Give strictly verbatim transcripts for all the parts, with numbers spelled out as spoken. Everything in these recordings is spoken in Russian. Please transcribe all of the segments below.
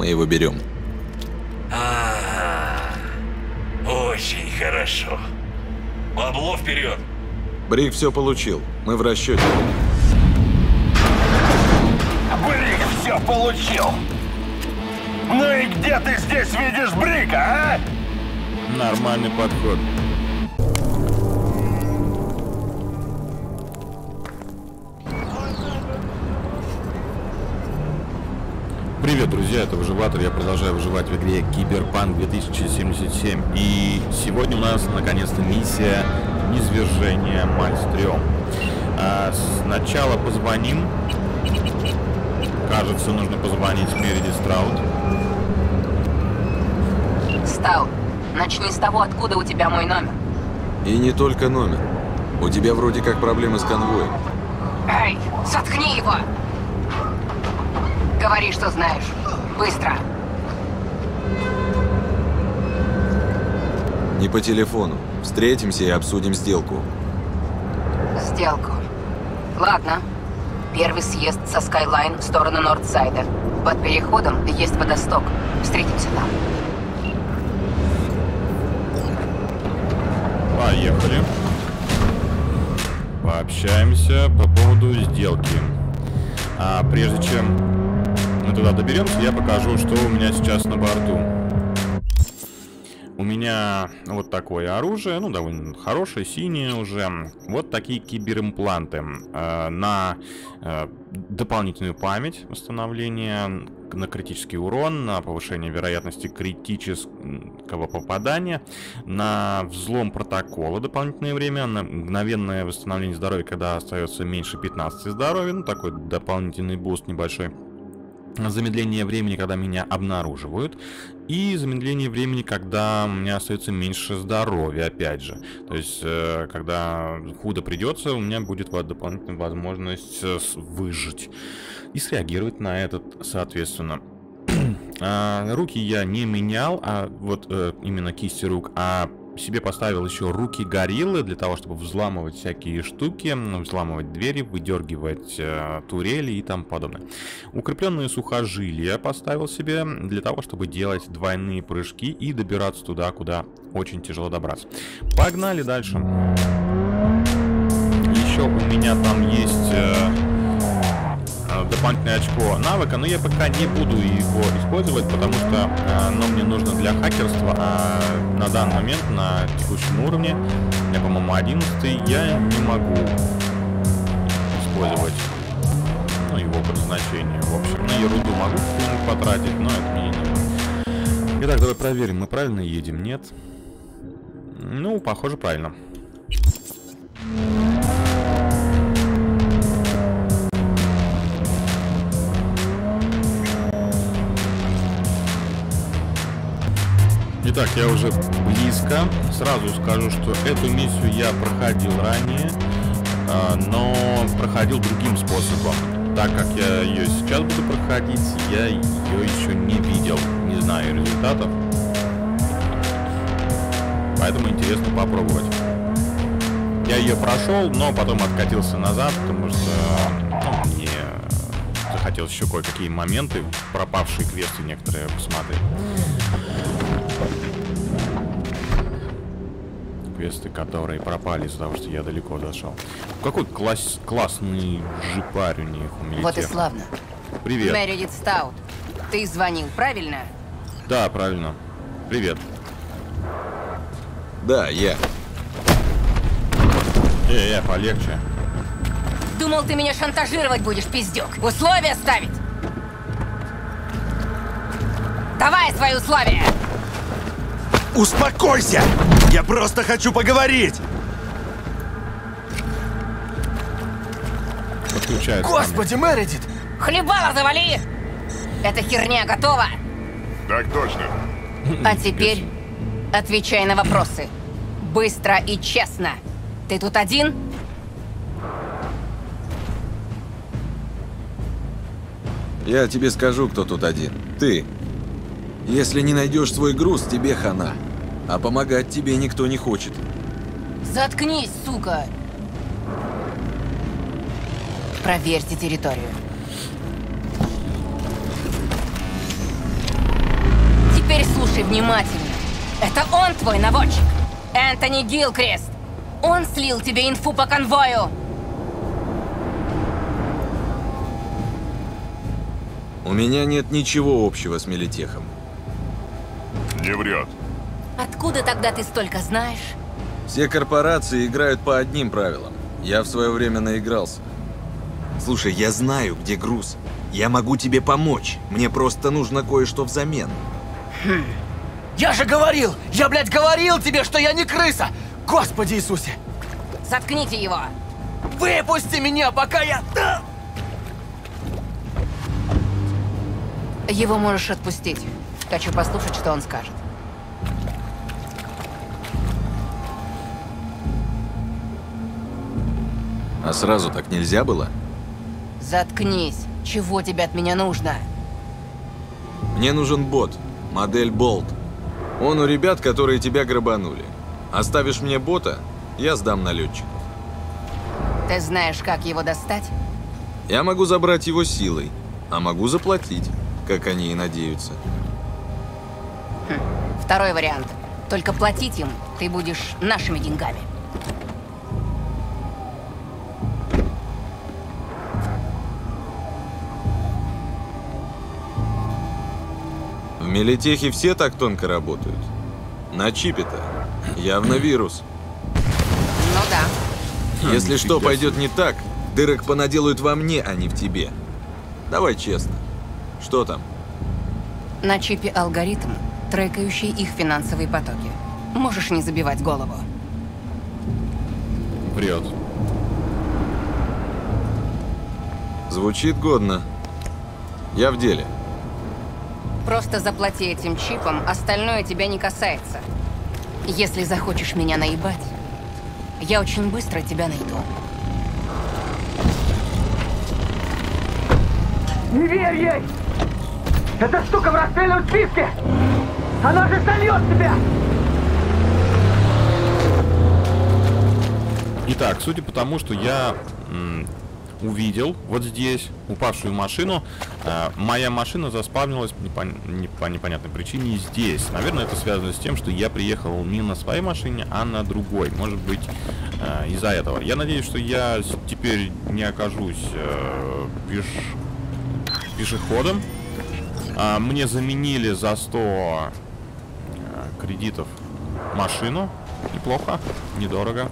мы его берем. А-а-а. Очень хорошо. Бабло вперед. Брик все получил. Мы в расчете. Брик все получил. Ну и где ты здесь видишь Брика, а? Нормальный подход. Привет, друзья, это Выживатор, я продолжаю выживать в игре Киберпанк две тысячи семьдесят семь. И сегодня у нас наконец-то миссия низвержения Мальстрём. А, сначала позвоним. Кажется, нужно позвонить Мередит Стаут. Стаут, начни с того, откуда у тебя мой номер. И не только номер. У тебя вроде как проблемы с конвоем. Эй, заткни его! Говори, что знаешь. Быстро. Не по телефону. Встретимся и обсудим сделку. Сделку. Ладно. Первый съезд со Skyline в сторону Норд-сайда. Под переходом есть водосток. Встретимся там. Поехали. Пообщаемся по поводу сделки. А прежде чем туда доберемся, я покажу, что у меня сейчас на борту. У меня вот такое оружие, ну довольно хорошее, синее уже. Вот такие киберимпланты э, на э, дополнительную память, восстановление, на критический урон, на повышение вероятности критического попадания, на взлом протокола дополнительное время, на мгновенное восстановление здоровья, когда остается меньше пятнадцати здоровья, ну такой дополнительный буст небольшой. Замедление времени, когда меня обнаруживают, и замедление времени, когда у меня остается меньше здоровья, опять же. То есть, когда худо придется, у меня будет дополнительная возможность выжить и среагировать на этот, соответственно. Руки я не менял, а вот именно кисти рук, а себе поставил еще руки гориллы для того, чтобы взламывать всякие штуки, взламывать двери, выдергивать э, турели и тому подобное. Укрепленные сухожилия поставил себе для того, чтобы делать двойные прыжки и добираться туда, куда очень тяжело добраться. Погнали дальше. Еще у меня там есть э, дополнительное очко навыка, но я пока не буду его использовать, потому что э, оно мне нужно для хакерства. А на данный момент, на текущем уровне, я, по-моему, одиннадцатый, я не могу использовать, ну, его предназначение, в общем. На ерунду могу потратить, но это мне не нужно. Итак, давай проверим, мы правильно едем, нет? Ну, похоже, правильно. Итак, я уже близко. Сразу скажу, что эту миссию я проходил ранее, но проходил другим способом. Так как я ее сейчас буду проходить, я ее еще не видел, не знаю результатов. Поэтому интересно попробовать. Я ее прошел, но потом откатился назад, потому что, ну, мне захотелось еще кое-какие моменты, пропавшие квесты некоторые посмотреть. Квесты, которые пропали из-за того, что я далеко зашел. Какой класс классный джипарь у них, у Милитех. Вот и славно. Привет. Мередит Стаут, ты звонил, правильно? Да, правильно. Привет. Да, я. Э, э, полегче. Думал, ты меня шантажировать будешь, пиздюк. Условия ставить? Давай свои условия! Успокойся! Я просто хочу поговорить! Подключается. Господи, Мередит! Хлебало завали! Эта херня готова? Так точно. А теперь отвечай на вопросы. Быстро и честно. Ты тут один? Я тебе скажу, кто тут один. Ты. Если не найдешь свой груз, тебе хана. А помогать тебе никто не хочет. Заткнись, сука! Проверьте территорию. теперь слушай внимательно. Это он твой наводчик. Энтони Гилкрест. Он слил тебе инфу по конвою. У меня нет ничего общего с Милитехом. Не врет. Откуда тогда ты столько знаешь? Все корпорации играют по одним правилам. Я в свое время наигрался. Слушай, я знаю, где груз. Я могу тебе помочь. Мне просто нужно кое-что взамен. Хм. Я же говорил! Я, блядь, говорил тебе, что я не крыса! Господи Иисусе! Заткните его! Выпусти меня, пока я... Его можешь отпустить. Хочу послушать, что он скажет. А сразу так нельзя было? Заткнись. Чего тебе от меня нужно? Мне нужен бот. Модель Болт. Он у ребят, которые тебя грабанули. Оставишь мне бота, я сдам налетчиков. Ты знаешь, как его достать? Я могу забрать его силой, а могу заплатить, как они и надеются. Хм. Второй вариант. Только платить им ты будешь нашими деньгами. В Милитехе все так тонко работают. На чипе-то. Явно вирус. Ну да. Если что пойдет не так, дырок понаделают во мне, а не в тебе. Давай честно. Что там? На чипе алгоритм, трекающий их финансовые потоки. Можешь не забивать голову. Врет. Звучит годно. Я в деле. Просто заплати этим чипом, остальное тебя не касается. Если захочешь меня наебать, я очень быстро тебя найду. Не верь ей! Эта штука в расстрельном списке! Она же сольет тебя! Итак, судя по тому, что я... увидел вот здесь упавшую машину. Э, моя машина заспавнилась по, не, по непонятной причине здесь. Наверное, это связано с тем, что я приехал не на своей машине, а на другой. Может быть, э, из-за этого. Я надеюсь, что я теперь не окажусь э, пеш... пешеходом. Э, мне заменили за сто э, кредитов машину. Неплохо, недорого.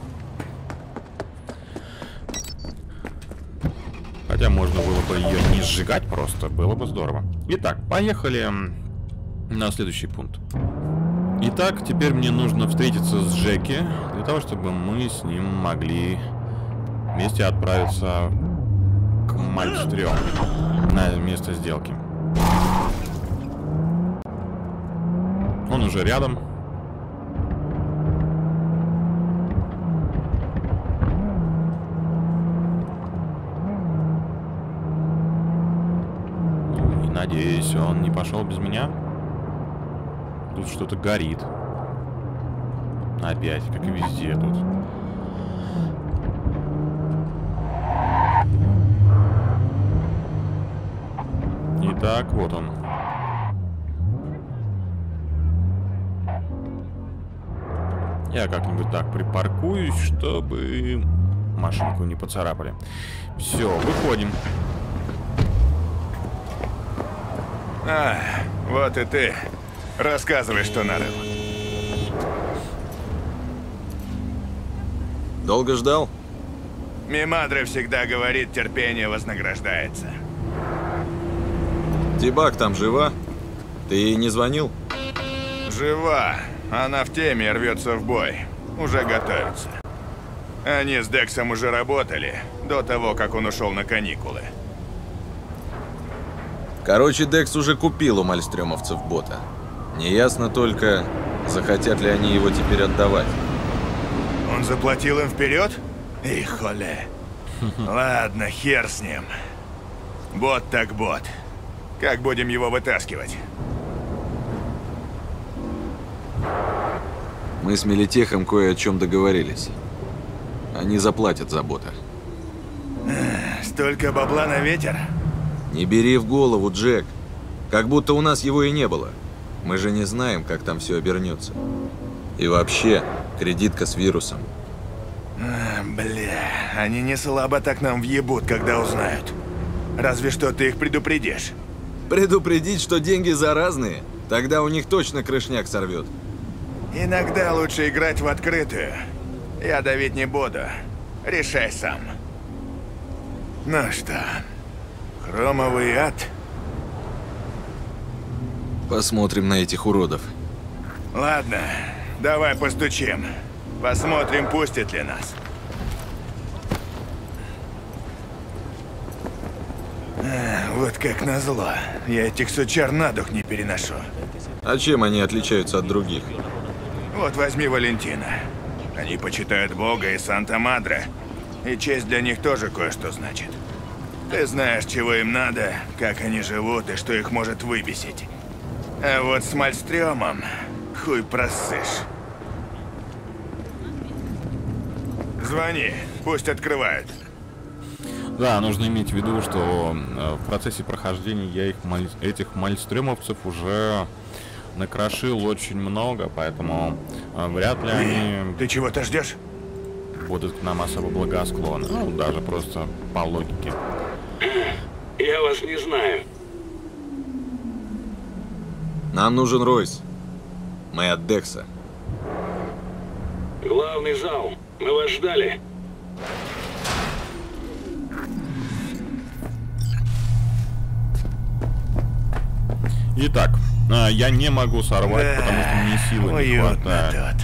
Хотя можно было бы ее не сжигать просто, было бы здорово. Итак, поехали на следующий пункт. Итак, теперь мне нужно встретиться с Джеки, для того, чтобы мы с ним могли вместе отправиться к Мальстрёму на место сделки. Он уже рядом. Надеюсь, он не пошел без меня. Тут что-то горит. Опять, как и везде тут. Итак, вот он. Я как-нибудь так припаркуюсь, чтобы машинку не поцарапали. Все, выходим. А, вот и ты. Рассказывай, что надо. Долго ждал? Мимадра всегда говорит, терпение вознаграждается. Тибак там жива? Ты ей не звонил? Жива. Она в теме и рвется в бой. Уже готовится. Они с Дексом уже работали, до того, как он ушел на каникулы. Короче, Декс уже купил у мальстрёмовцев бота. Неясно только, захотят ли они его теперь отдавать. Он заплатил им вперед? И холе. Ладно, хер с ним. Бот так бот. Как будем его вытаскивать? Мы с Милитехом кое о чем договорились. Они заплатят за бота. Столько бабла на ветер? Не бери в голову, Джек. Как будто у нас его и не было. Мы же не знаем, как там все обернется. И вообще, кредитка с вирусом. А, бля, они не слабо так нам въебут, когда узнают. Разве что ты их предупредишь. Предупредить, что деньги заразные? Тогда у них точно крышняк сорвет. Иногда лучше играть в открытую. Я давить не буду. Решай сам. Ну что, хромовый ад? Посмотрим на этих уродов. Ладно, давай постучим. Посмотрим, пустят ли нас. А, вот как назло. Я этих сучар на дух не переношу. А чем они отличаются от других? Вот возьми Валентина. Они почитают Бога и Санта-Мадре. И честь для них тоже кое-что значит. Ты знаешь, чего им надо, как они живут и что их может выбесить. А вот с Мальстрёмом хуй просышь. Звони, пусть открывают. Да, нужно иметь в виду, что в процессе прохождения я их, этих Мальстрёмовцев уже накрошил очень много, поэтому вряд ли они... Ты чего-то ждешь? Будут к нам особо благосклонны. Ну, даже просто по логике. Я вас не знаю. Нам нужен Ройс. Мы от Декса. Главный зал. Мы вас ждали. Итак, я не могу сорвать, да, потому что мне силы не хватает.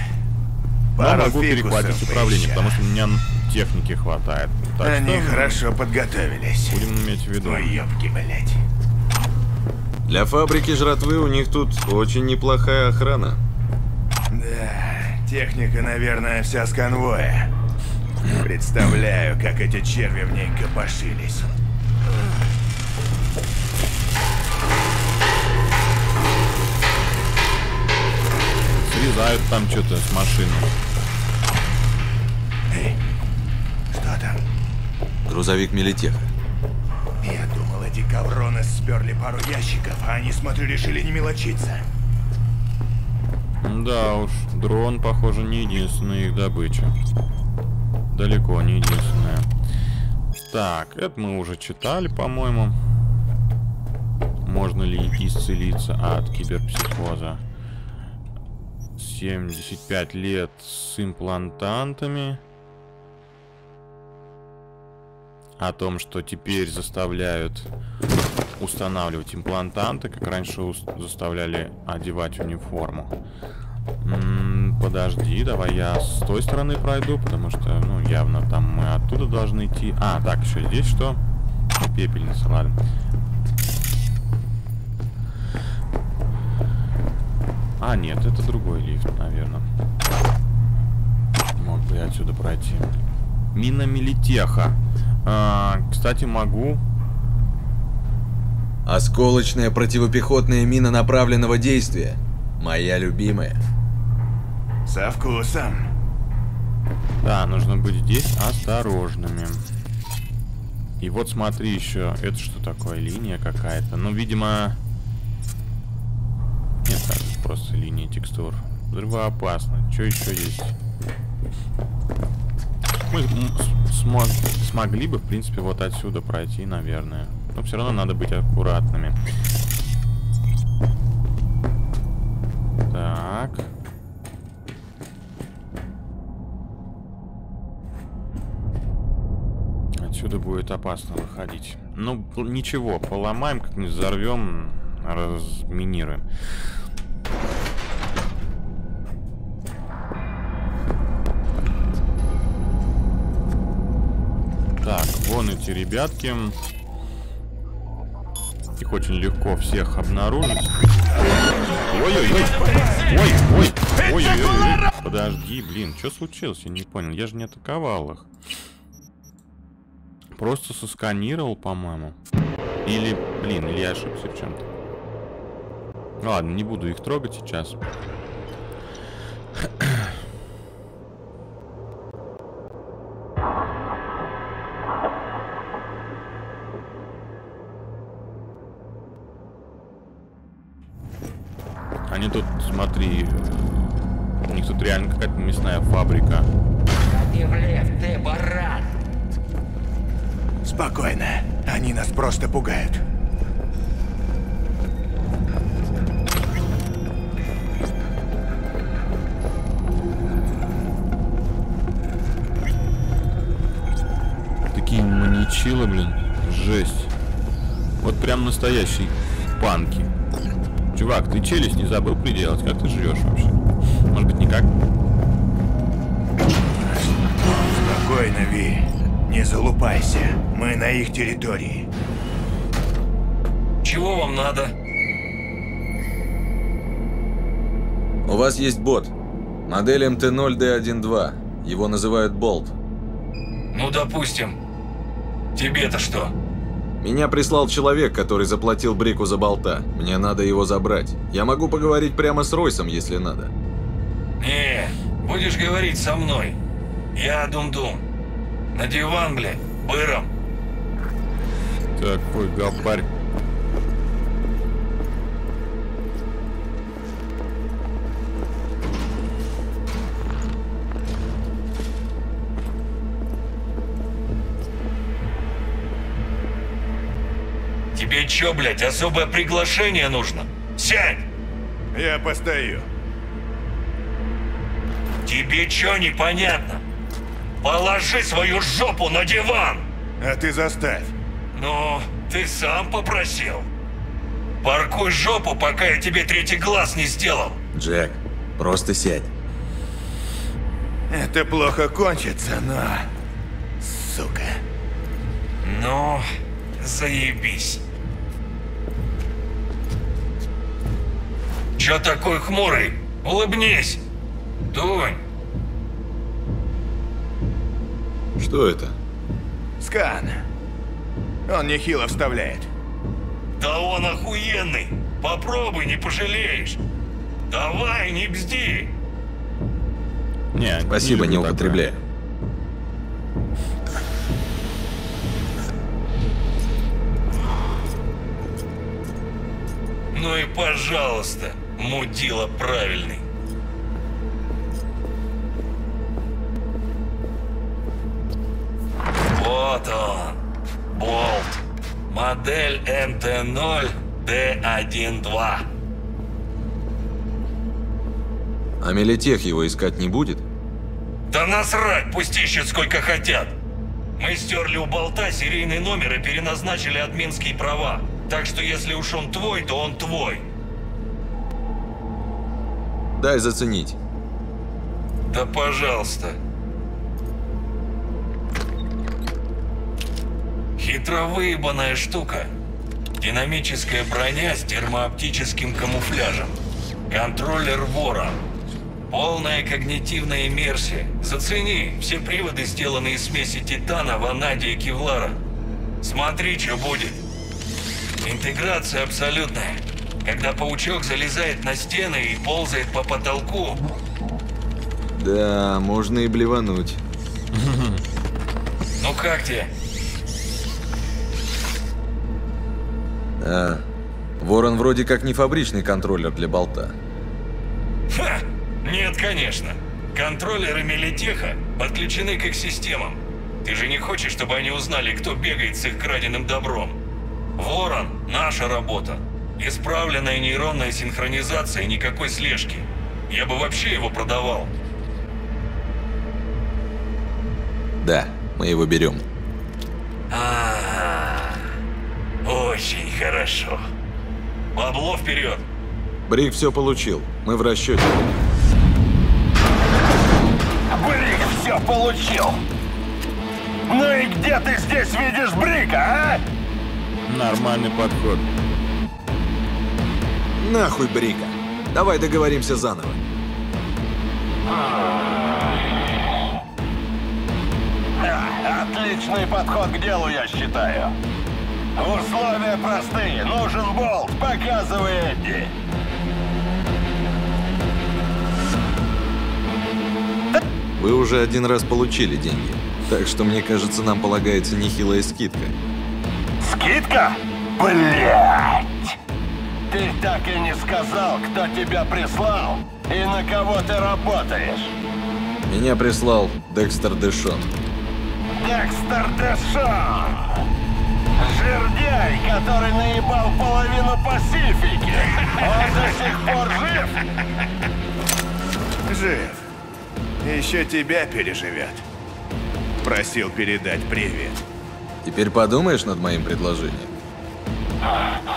Но могу перехватить управление, потому что у меня техники хватает. Так они что, хорошо подготовились. Будем иметь в виду. Ой, ёбки, блядь. Для фабрики жратвы у них тут очень неплохая охрана. Да, техника, наверное, вся с конвоя. Представляю, как эти черви в ней копошились. Срезают там что-то с машины. Эй, что там? Грузовик Милитеха. Я думал, эти ковроны сперли пару ящиков, а они, смотрю, решили не мелочиться. Да уж, дрон, похоже, не единственная их добыча. Далеко не единственная. Так, это мы уже читали, по-моему. Можно ли исцелиться от киберпсихоза? семьдесят пять лет с имплантантами. О том, что теперь заставляют устанавливать имплантанты, как раньше заставляли одевать униформу. М-м, подожди, давай я с той стороны пройду, потому что, ну, явно там мы оттуда должны идти. А, так, еще здесь что? Пепельница, ладно. А, нет, это другой лифт, наверное. Мог бы я отсюда пройти. Мина Милитеха. А, кстати, могу. Осколочная противопехотная мина направленного действия. Моя любимая. Со вкусом. Да, нужно быть здесь осторожными. И вот смотри еще. Это что такое? Линия какая-то. Ну, видимо... Нет, так, просто линия текстур. Взрывоопасно. Что еще есть? Мы смо смогли бы, в принципе, вот отсюда пройти, наверное. Но все равно надо быть аккуратными. Так. Отсюда будет опасно выходить. Ну, ничего, поломаем, как-нибудь взорвем, разминируем. Так, вон эти ребятки. Их очень легко всех обнаружить. Ой-ой-ой! Ой-ой! Ой-ой-ой! Подожди, блин, что случилось? Я не понял, я же не атаковал их. Просто сосканировал, по-моему. Или, блин, или я ошибся в чем-то. Ладно, не буду их трогать сейчас. смотри. У них тут реально какая-то мясная фабрика. Ты влез, ты баран! Спокойно. Они нас просто пугают. Такие маньячилы, блин. Жесть. Вот прям настоящие панки. Чувак, ты челюсть не забыл приделать? Как ты живешь вообще? Может быть, никак? Спокойно, Ви. Не залупайся. Мы на их территории. Чего вам надо? У вас есть бот. Модель эм тэ ноль дэ двенадцать. Его называют Болт. Ну, допустим. Тебе-то что? Меня прислал человек, который заплатил Брику за болта. Мне надо его забрать. Я могу поговорить прямо с Ройсом, если надо. Не, будешь говорить со мной. Я Думдум. На диван, бля, быром. Такой гопарь. Тебе чё, блядь, особое приглашение нужно? Сядь! Я постою. Тебе чё непонятно? Положи свою жопу на диван! А ты заставь. Ну, ты сам попросил. Паркуй жопу, пока я тебе третий глаз не сделал. Джек, просто сядь. Это плохо кончится, но... Сука. Ну, заебись. Чё такой хмурый? Улыбнись. Дунь. Что это? Скан. Он нехило вставляет. Да он охуенный. Попробуй, не пожалеешь. Давай, не бзди. Не, спасибо, не употребляю. Ну и пожалуйста, мудила правильный. Вот он, Болт, модель эм тэ ноль дэ двенадцать. А Милитех его искать не будет? Да насрать, пусть ищут сколько хотят. Мы стерли у Болта серийный номер и переназначили админские права. Так что если уж он твой, то он твой. Дай заценить. Да пожалуйста. Хитровыебанная штука. Динамическая броня с термооптическим камуфляжем. Контроллер вора. Полная когнитивная иммерсия. Зацени, все приводы сделаны из смеси титана, ванадия и кевлара. Смотри, что будет. Интеграция абсолютная. Когда паучок залезает на стены и ползает по потолку. Да, можно и блевануть. Ну как тебе? А, Ворон вроде как не фабричный контроллер для болта. Ха! Нет, конечно. Контроллеры Милитеха подключены к их системам. Ты же не хочешь, чтобы они узнали, кто бегает с их краденым добром? Ворон – наша работа. Исправленная нейронная синхронизация и никакой слежки. Я бы вообще его продавал. Да, мы его берем. А-а-а. Очень хорошо. Бабло вперед. Брик все получил. Мы в расчете. Брик все получил. Ну и где ты здесь видишь Брика, а? Нормальный подход. Нахуй Брика. Давай договоримся заново. Отличный подход к делу, я считаю. Условия простые. Нужен болт. Показывай, Эдди. Вы уже один раз получили деньги. Так что, мне кажется, нам полагается нехилая скидка. Скидка? Блять! Ты так и не сказал, кто тебя прислал и на кого ты работаешь. Меня прислал Декстер Дешон. Декстер Дешон! Жердяй, который наебал половину Пасифики! Он до сих пор жив? Жив. Еще тебя переживет. Просил передать привет. Теперь подумаешь над моим предложением? Ага.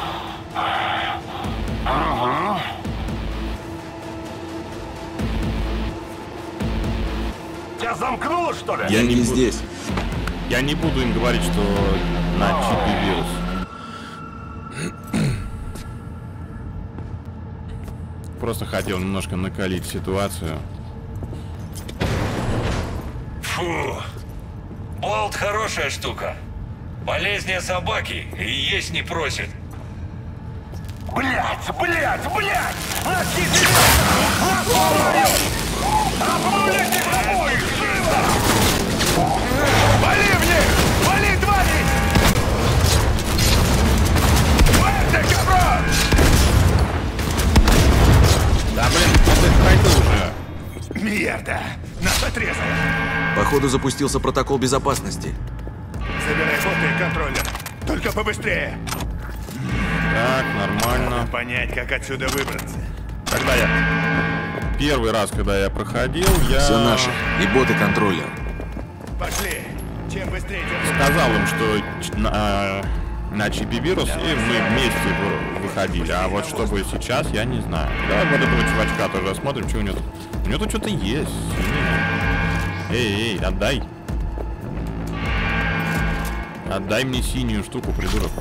Тебя замкнуло, что ли? Я, Я не, не здесь. Я не буду им говорить, что на чипе вирус. Просто хотел немножко накалить ситуацию. Фу. Болт хорошая штука. Болезнь собаки и есть не просит. Блять, блять, блять! Обнулись их обоих! Живо! Вали в них! Вали, твари! Вали, каброн! Да блин, пойду уже! Мерда! Нас отрезали! Походу запустился протокол безопасности. Забирай фото и контроллер. Только побыстрее! Так, нормально. Надо понять, как отсюда выбраться. Когда я... Первый раз, когда я проходил, я... Все наши. И боты контроля. Пошли. Чем быстрее, тем... Сказал им, что на, на чипи-вирус, и мы вместе выходили. А вот что будет сейчас, я не знаю. Давай вот этого чувачка тоже осмотрим, что у него тут. У него тут что-то есть. Эй, эй, отдай. Отдай мне синюю штуку, придурок.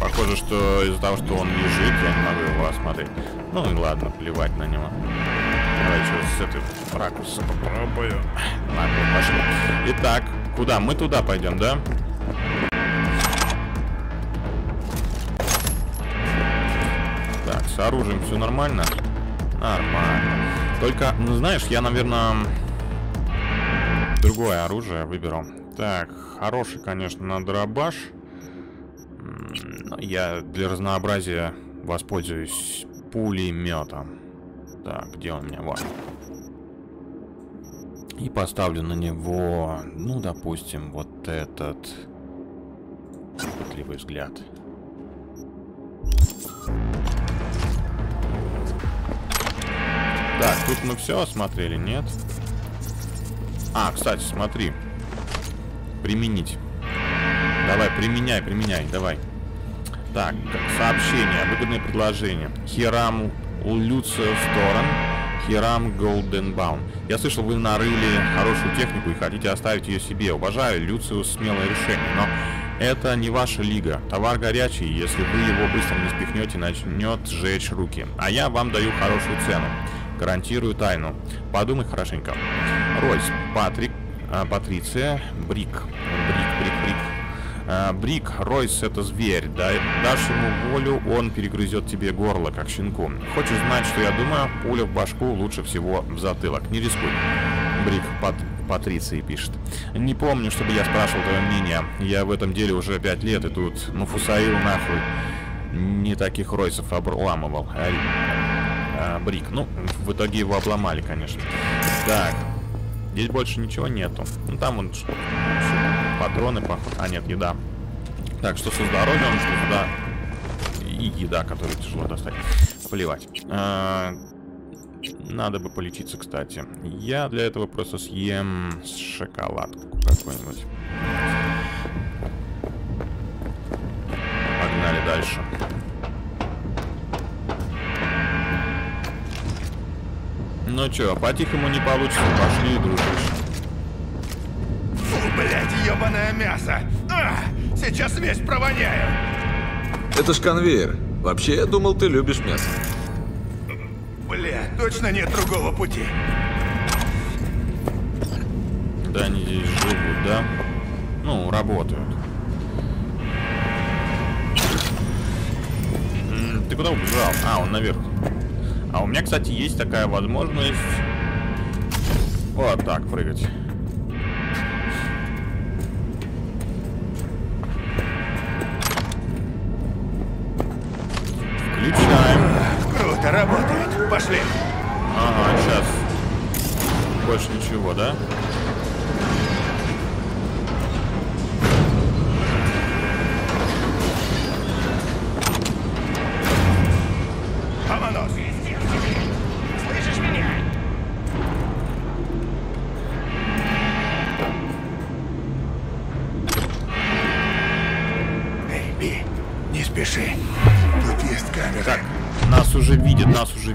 Похоже, что из-за того, что он лежит, я не могу его осмотреть. Ну и ладно, плевать на него. Давай еще с этого ракурса попробую. Ладно, пошли. Итак, куда? Мы туда пойдем, да? Так, с оружием все нормально? Нормально. Только, ну знаешь, я, наверное, другое оружие выберу. Так, хороший, конечно, дробаш. Я для разнообразия воспользуюсь пулеметом. Так, где он у меня? Вот. И поставлю на него, ну, допустим, вот этот пытливый взгляд. Так, тут мы все осмотрели, нет? А, кстати, смотри. Применить. Давай, применяй, применяй, давай. Так, сообщение, выгодное предложение. Хирам Люцио Сторон, Хирам Голденбаум. Я слышал, вы нарыли хорошую технику и хотите оставить ее себе. Уважаю, Люциус, смелое решение, но это не ваша лига. Товар горячий, если вы его быстро не спихнете, начнет сжечь руки. А я вам даю хорошую цену. Гарантирую тайну. Подумай хорошенько. Ройс, Патрик, а, Патриция, Брик. Брик, Брик, Брик. Брик, Ройс — это зверь. Дай, дашь ему волю, он перегрызет тебе горло, как щенку. Хочешь знать, что я думаю? Пуля в башку лучше всего в затылок. Не рискуй. Брик под Патрицией пишет. Не помню, чтобы я спрашивал твое мнение. Я в этом деле уже пять лет, и тут ну фусаил нахуй. Не таких Ройсов обламывал. А, Брик. Ну, в итоге его обломали, конечно. Так. Здесь больше ничего нету. Ну, там он... Патроны, похоже. А, нет, еда. Так, что со здоровьем, что сюда. И еда, которую тяжело достать. Плевать. А, надо бы полечиться, кстати. Я для этого просто съем шоколадку какую-нибудь. Погнали дальше. Ну чё, по-тихому не получится. Пошли, дружище. Блять, ебаное мясо! А, сейчас весь провоняю! Это ж конвейер. Вообще, я думал, ты любишь мясо. Блять, точно нет другого пути. Да, они здесь живут, да? Ну, работают. Ты куда убежал? А, он наверх. А у меня, кстати, есть такая возможность... Вот так прыгать. Работа, работает. Пошли. Ага, сейчас. Больше ничего, да?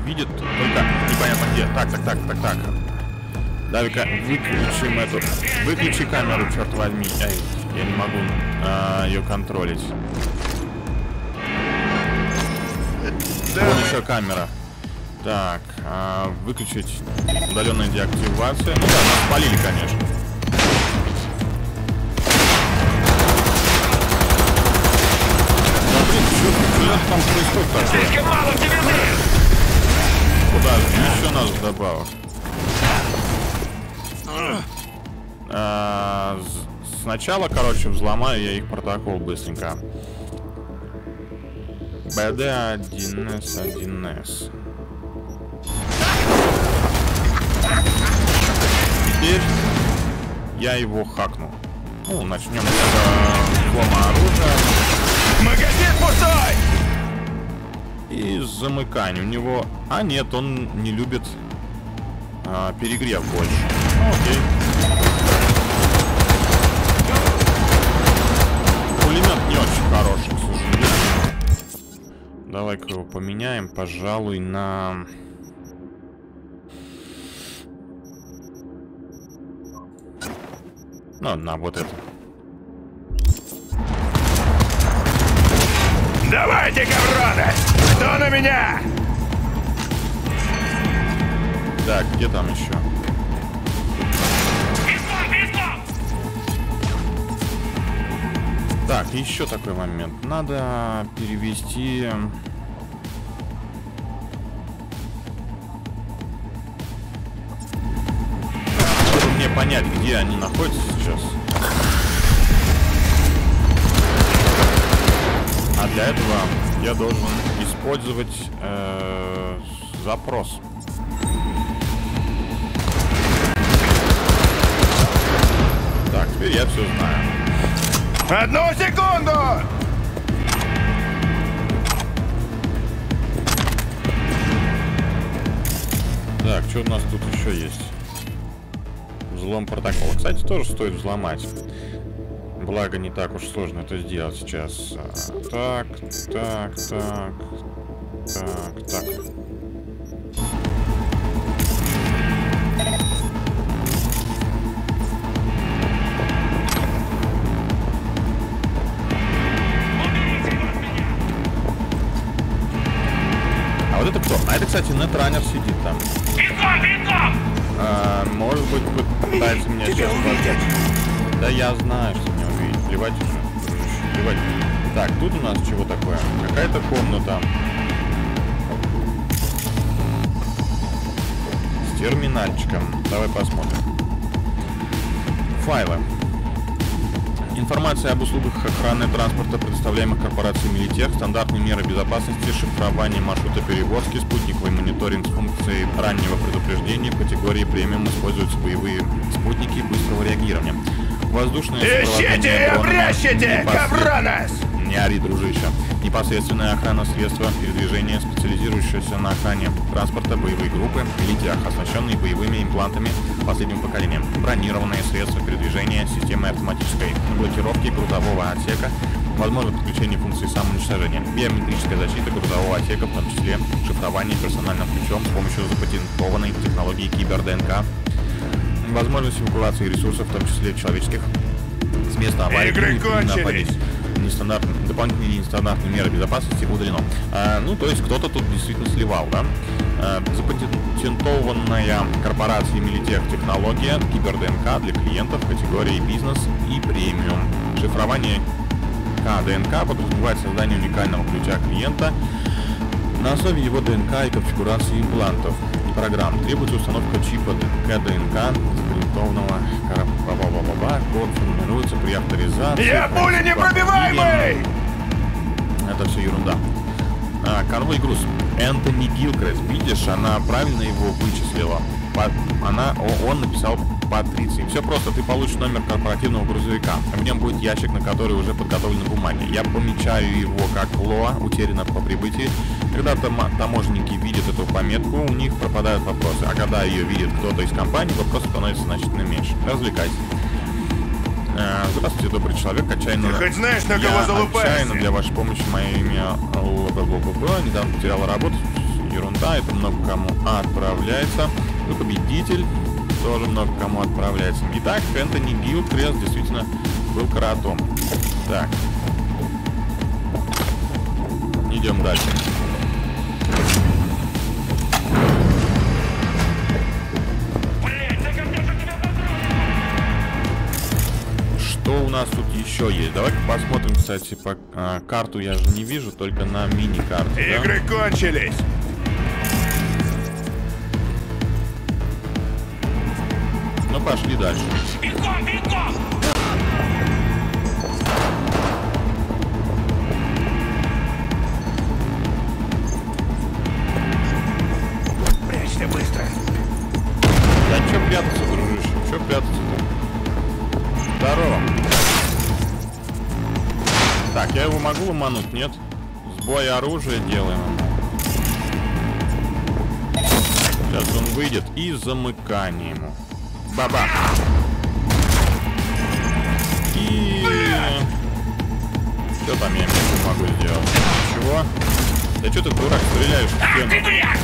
Видит, только непонятно где. Так, так, так, так, так. Давай-ка выключим эту. Выключи камеру, черт возьми. Ай, я не могу а, ее контролить. Да. Вот еще камера. Так, а, выключить удаленную деактивацию. Ну да, нас спалили, конечно. Да блин, что там происходит такое? Слишком мало тебя. Куда же? Еще нас добавок. А, сначала, короче, взломаю я их протокол быстренько. би ди один эс один эс. Теперь я его хакну. Ну, начнем с взлома оружия. Магазин пустой! И замыкание у него... А нет, он не любит а, перегрев больше. Ну, окей. Пулемет не очень хороший, к сожалению. Давай-ка его поменяем, пожалуй, на... Ну, на вот это. Давайте, говроны! Кто на меня? Так, где там еще? Пистон, пистон! Так, еще такой момент. Надо перевести... Чтобы мне понять, где они находятся сейчас. А для этого я должен использовать э, запрос. Так, теперь я все знаю. Одну секунду! Так, что у нас тут еще есть? Взлом протокола. Кстати, тоже стоит взломать. Благо, не так уж сложно это сделать сейчас. Так, так, так, так, так. А вот это кто? А это, кстати, нетранер сидит там. А, может быть, пытается меня сейчас убить. Да я знаю, что... Плевать уже. Плевать. Так, тут у нас чего такое? Какая-то комната. С терминальчиком. Давай посмотрим. Файлы. Информация об услугах охраны транспорта, предоставляемых корпорацией Милитех, стандартные меры безопасности, шифрование маршрута перевозки, спутниковый мониторинг с функцией раннего предупреждения, в категории премиум используются боевые спутники быстрого реагирования. Воздушное ищите и обрящите, кабронос! Не ори, дружище. Непосредственная охрана средства передвижения, специализирующаяся на охране транспорта боевой группы Милитех, оснащенные боевыми имплантами последним поколением. Бронированные средства передвижения системой автоматической блокировки грузового отсека, возможно подключение функции самоуничтожения, биометрическая защита грузового отсека, в том числе шифрование персональным ключом с помощью запатентованной технологии кибер-ДНК, возможность эвакуации ресурсов, в том числе человеческих, с места аварии. Игры кончились. Дополнительные нестандартные меры безопасности удалено. А, ну, то есть кто-то тут действительно сливал, да? А, запатентованная корпорацией Милитех технология кибер-ДНК для клиентов категории бизнес и премиум. Шифрование КДНК подразумевает создание уникального ключа клиента на основе его ДНК и конфигурации имплантов. Программ. Требуется установка чипа КДНК запатентованного коробка. Код формируется при авторизации. Я пуленепробиваемый! Это все ерунда. а, кормовой груз. Энтони Гилкрест, видишь, она правильно его вычислила. По... Она... Он написал Патриции. Все просто, ты получишь номер корпоративного грузовика. В нем будет ящик, на который уже подготовлены бумаги. Я помечаю его как Лоа, утеряно по прибытии. Когда там... таможенники видят эту пометку, у них пропадают вопросы. А когда ее видит кто-то из компании, вопросы становятся значительно меньше. Развлекайся. Здравствуйте, добрый человек, отчаянно... Ты хоть знаешь, на кого залупаешься? Отчаянно для вашей помощи, мое имя... Недавно потеряла работу. Ерунда, это много кому отправляется. Ну, победитель тоже много кому отправляется. Итак, Энтони Гилкрест действительно был кротом. Так. Идем дальше. Что у нас тут еще есть? Давай-ка посмотрим, кстати, по а, карту я же не вижу, только на мини-карте. Игры да? кончились! Ну пошли дальше. Бегом, бегом! Прячься быстро! Да чё прятаться, дружище? Чё прятаться-то? Здорово! Так, я его могу ломануть, нет? Сбой оружия делаем. Сейчас он выйдет и замыкание ему. Баба. И... Что там я не могу сделать? Чего? Да что ты, дурак, стреляешь? Ах, ты дурак!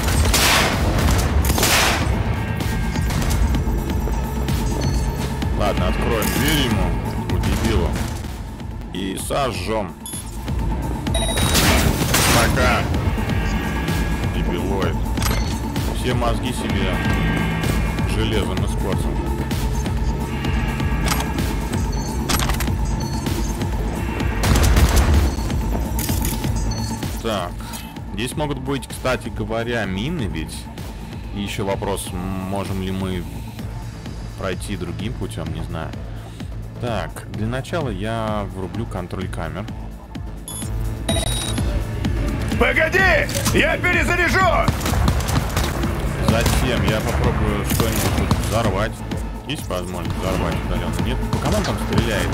Ладно, откроем дверь ему, удивило. И сожжем. Пока. Дебилоид. Все мозги себе железом испортим. Так. Здесь могут быть, кстати говоря, мины ведь. И еще вопрос, можем ли мы пройти другим путем, не знаю. Так, для начала я врублю контроль камер. Погоди! Я перезаряжу! Затем я попробую что-нибудь взорвать. Есть возможность взорвать удаленно? Нет? По кому он там стреляет?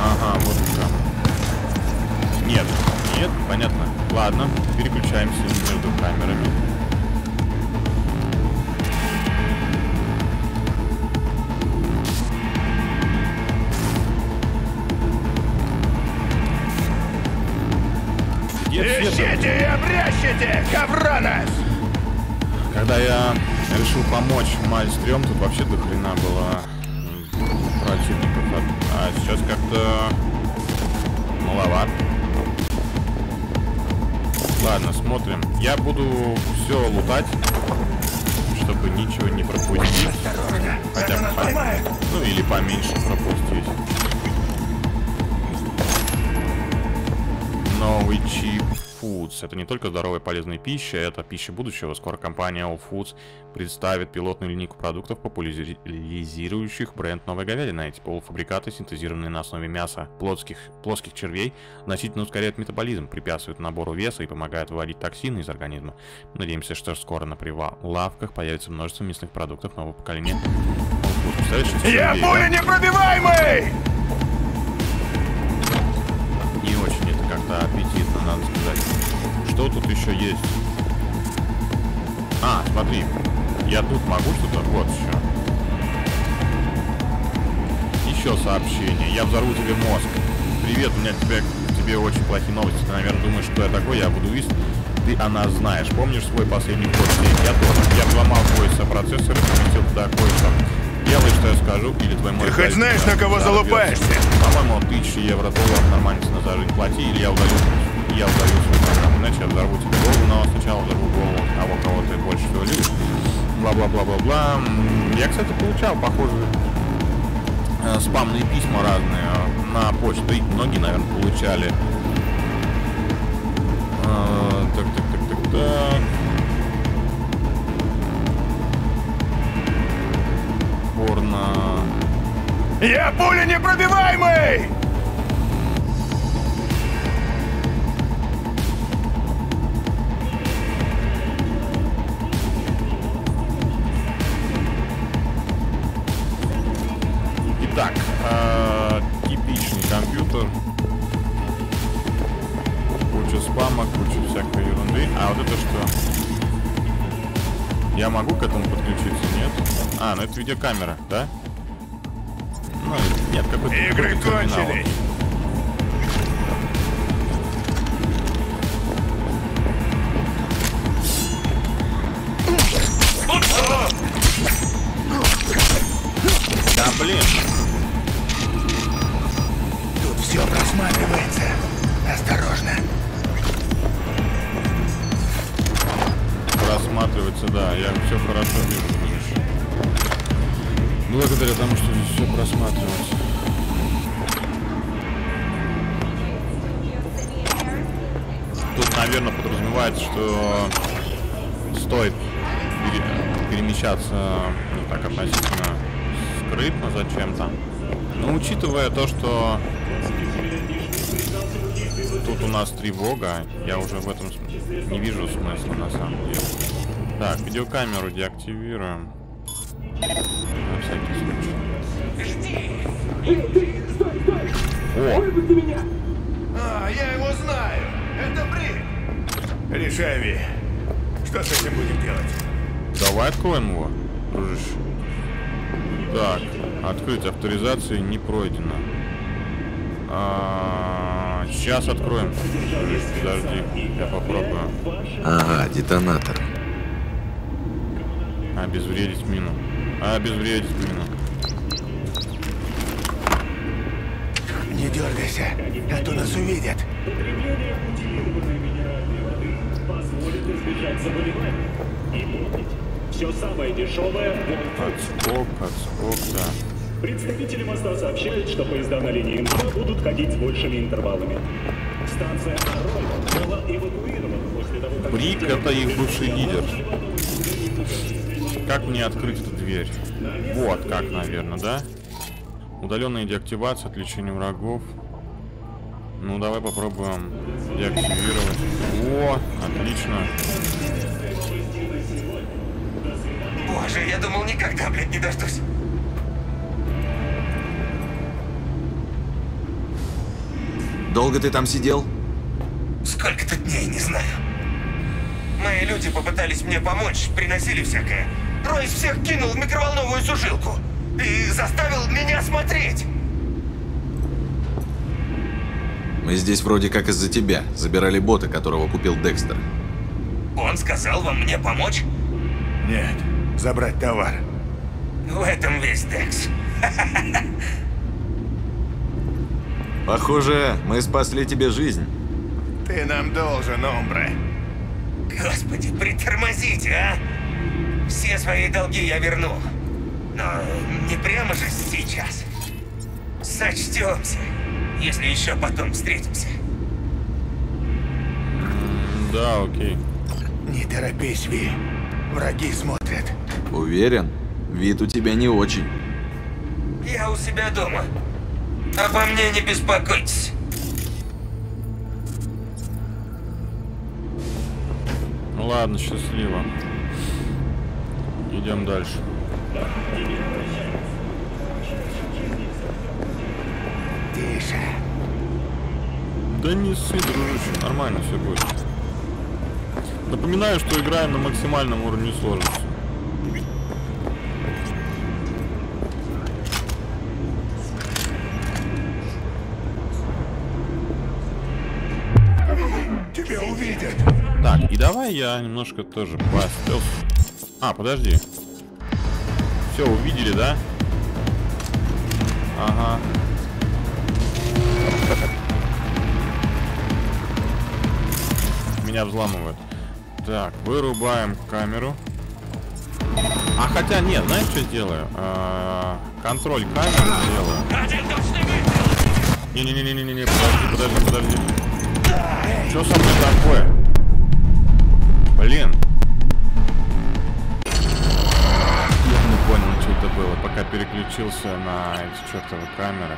Ага, вот так. Нет. Нет, понятно. Ладно, переключаемся между камерами. Ищите и обрящите, каврана! Когда я решил помочь Мальстрём, тут вообще до хрена было противников. А сейчас как-то маловато. Ладно, смотрим. Я буду все лутать, чтобы ничего не пропустить. Хотя бы, ну или поменьше пропустить. Новый чип Foods. Это не только здоровая полезная пища, это пища будущего. Скоро компания All Foods представит пилотную линейку продуктов, популяризирующих бренд новой говядины. Эти полуфабрикаты, синтезированные на основе мяса плоских, плоских червей, значительно ускоряют метаболизм, препятствуют набору веса и помогают выводить токсины из организма. Надеемся, что скоро на прилавках появится множество мясных продуктов нового поколения. Я пуля непробиваемый! Не очень это как-то аппетитно, надо сказать. Что тут еще есть? А, смотри. Я тут могу что-то? Вот еще. Еще сообщение. Я взорву тебе мозг. Привет, у меня тебе, тебе очень плохие новости. Ты, наверное, думаешь, что я такой, я буду вист. Ты о нас знаешь. Помнишь свой последний ход? Я тоже. Я взломал твой сопроцессор и поместил туда кое-что. Делай, что я скажу, или твой мой... Ты хоть знаешь, на кого залупаешься? По-моему, тысяча евро долларов нормально с назажей плати, или я удалю, я удалю свою программу, иначе я взорву тебе голову, но сначала взорву голову того, кого ты больше всего любишь. Бла-бла-бла-бла-бла. Я, кстати, получал, похоже, спамные письма разные на почту, и многие, наверное, получали. Так-так-так-так-так... Порно. Я пуленепробиваемый! Я могу к этому подключиться? Нет? А, ну это видеокамера, да? Ну, нет, какой-то... Игры кончились! Да блин! Тут все просматривается. Осторожно. Просматривается, да. Я все хорошо вижу. Благодаря тому, что здесь все просматривается. Тут, наверное, подразумевается, что стоит перемещаться ну, так относительно скрытно зачем-то. Но учитывая то, что тут у нас тревога, я уже в этом не вижу смысла на самом деле. Так, видеокамеру деактивируем. О! А, я его знаю. Это Брик. Решай, Ви. Что с этим будем делать? Давай откроем его, дружище. Так, открыть авторизацию не пройдено. А -а -а, сейчас откроем. Подожди, я попробую. Ага, детонатор. Обезвредить мину. Обезвредить мину. Не дергайся, а то нас увидят. Отскок, отскок, да. Представители моста сообщают, что поезда на линии М Т А будут ходить с большими интервалами. Станция Ройс была эвакуирована после того, как... Брик — это их бывший лидер. Как мне открыть эту дверь? Вот как, наверное, да? Удаленная деактивация, отвлечение врагов. Ну, давай попробуем деактивировать. О, отлично. Боже, я думал, никогда, блядь, не дождусь. Долго ты там сидел? Сколько-то дней, не знаю. Мои люди попытались мне помочь, приносили всякое. Ройс всех кинул в микроволновую сушилку. И заставил меня смотреть. Мы здесь вроде как из-за тебя. Забирали бота, которого купил Декстер. Он сказал вам мне помочь? Нет, забрать товар. В этом весь Декс. Похоже, мы спасли тебе жизнь. Ты нам должен, Омбре. Господи, притормозите, а! Все свои долги я верну. Но не прямо же сейчас. Сочтемся, если еще потом встретимся. Да, окей. Не торопись, Ви. Враги смотрят. Уверен? Вид у тебя не очень. Я у себя дома. Обо мне не беспокойтесь. Ну ладно, счастливо. Идем дальше. Тише. Да не ссы, дружище, нормально все будет. Напоминаю, что играем на максимальном уровне сложности. Тебя увидят. Так, и давай я немножко тоже постелс. А, подожди. Все, увидели, да? Ага. Меня взламывают. Так, вырубаем камеру. А хотя нет, знаешь, что сделаю? А, контроль камеры сделаю. Не-не-не-не-не, подожди, подожди, подожди. Что со мной такое? Блин. Понял, что это было, пока переключился на эти чертовы камеры.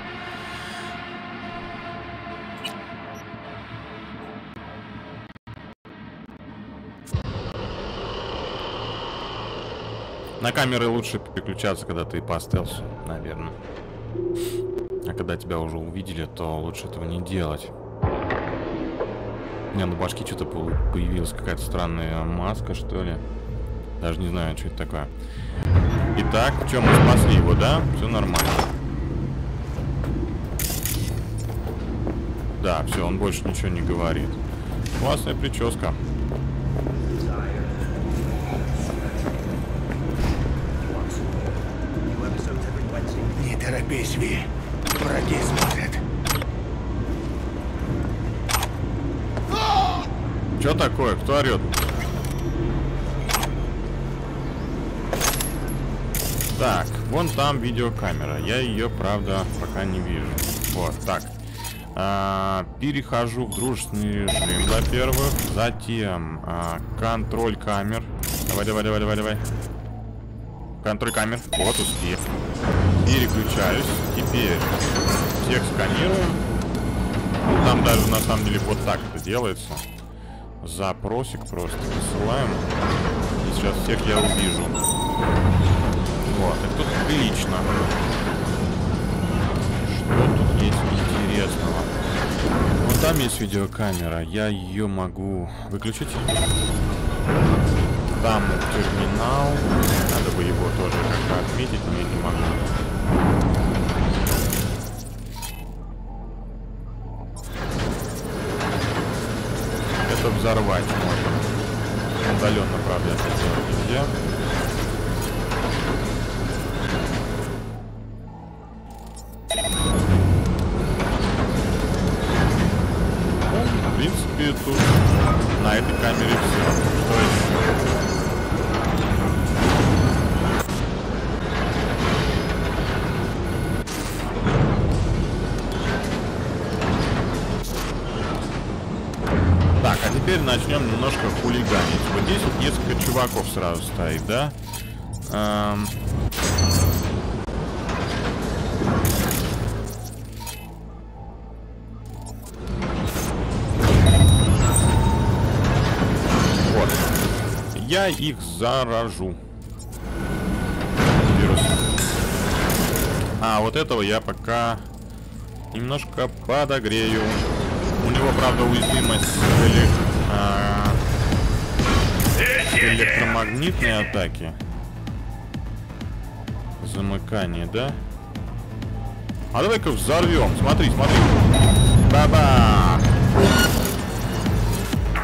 На камеры лучше переключаться, когда ты по стелсу, наверное. А когда тебя уже увидели, то лучше этого не делать. меня на башке что-то появилась какая-то странная маска, что ли. Даже не знаю, что это такое. Итак, что, мы спасли его, да? Все нормально. Да, все, он больше ничего не говорит. Классная прическа. Не торопись, Ви. Враги смотрят. Что такое? Кто орет? Так, вон там видеокамера. Я ее, правда, пока не вижу. Вот, так. А, перехожу в дружественный режим, во-первых. Затем а, контроль камер. Давай, давай, давай, давай, давай. Контроль камер. Вот, успех. Переключаюсь. Теперь всех сканирую. Ну, там даже, на самом деле, вот так это делается. Запросик просто посылаем. И сейчас всех я увижу. Вот, и тут прилично. Что тут есть интересного? Вот там есть видеокамера. Я ее могу выключить. Там терминал. Надо бы его тоже как-то отметить, но я не могу. Взорвать можно. Удаленно, правда, это делать нельзя. Ну, в принципе, тут на этой камере все. Что теперь начнем немножко хулиганить. Вот здесь вот несколько чуваков сразу стоит, да? Эм... Вот. Я их заражу. Вирус. А, вот этого я пока немножко подогрею. У него, правда, уязвимость или... электромагнитные атаки. Замыкание, да? А давай-ка взорвем. Смотри, смотри. Ба-ба!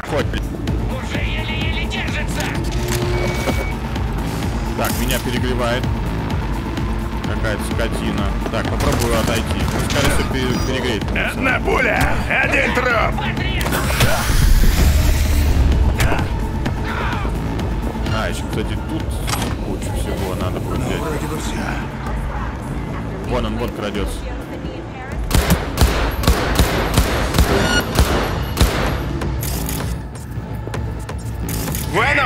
Хоть. Уже еле-еле держится. Так, меня перегревает. Какая-то скотина. Так, попробую отойти. Кажется, перегреет. Одна пуля! Один труп! А, еще, кстати, тут кучу всего надо будет взять. Вон он, вот крадется. Bueno,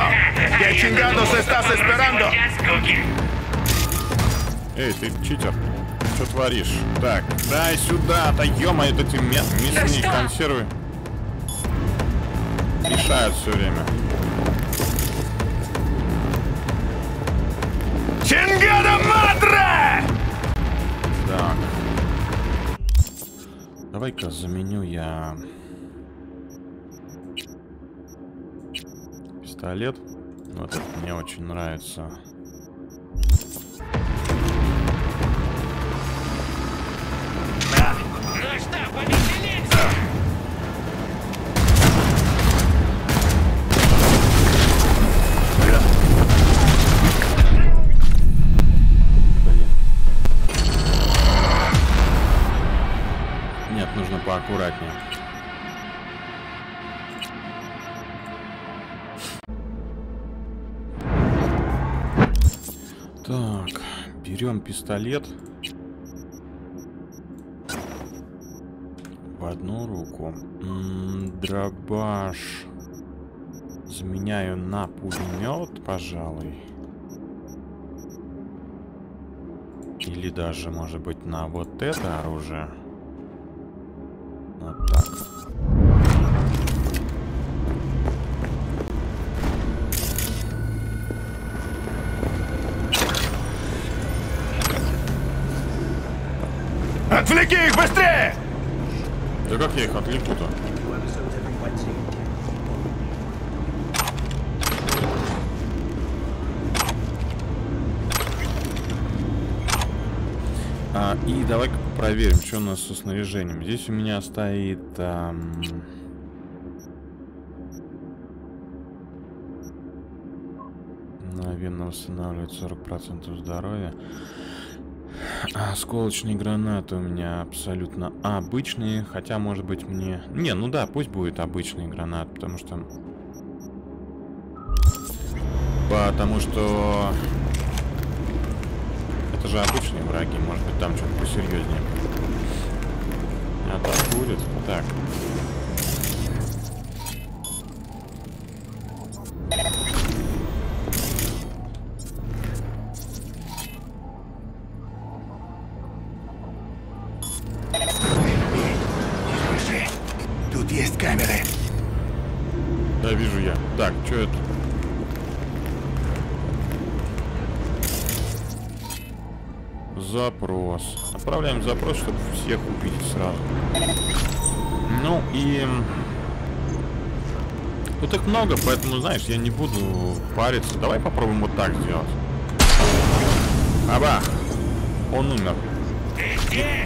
que chingados estás esperando? Эй, ты читер. Что творишь? Так, дай сюда, да ё-моё, это эти мясные консервы. Мешают все время. Чингада матра! Так. Давай-ка заменю я пистолет. Вот это мне очень нравится. Да. Ну что, победили? Аккуратнее. Так, берем пистолет в одну руку. М-м, дробаш заменяю на пулемет, пожалуй. Или даже, может быть, на вот это оружие. Вот так. Отвлеки их быстрее! Да как я их отвлеку-то? А, и давай-ка проверим, что у нас со снаряжением. Здесь у меня стоит... А... Мгновенно восстанавливает сорок процентов здоровья. Осколочные гранаты у меня абсолютно обычные. Хотя, может быть, мне... Не, ну да, пусть будет обычные гранаты, потому что... Потому что... Это же обычные враги, может быть, там что-то посерьезнее. А так будет? Так. Запрос. Отправляем запрос, чтобы всех увидеть сразу. Ну и... Тут их много, поэтому, знаешь, я не буду париться. Давай попробуем вот так сделать. Аба! Он умер.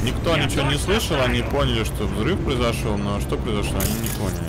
Никто ничего не слышал, они поняли, что взрыв произошел, но что произошло, они не поняли.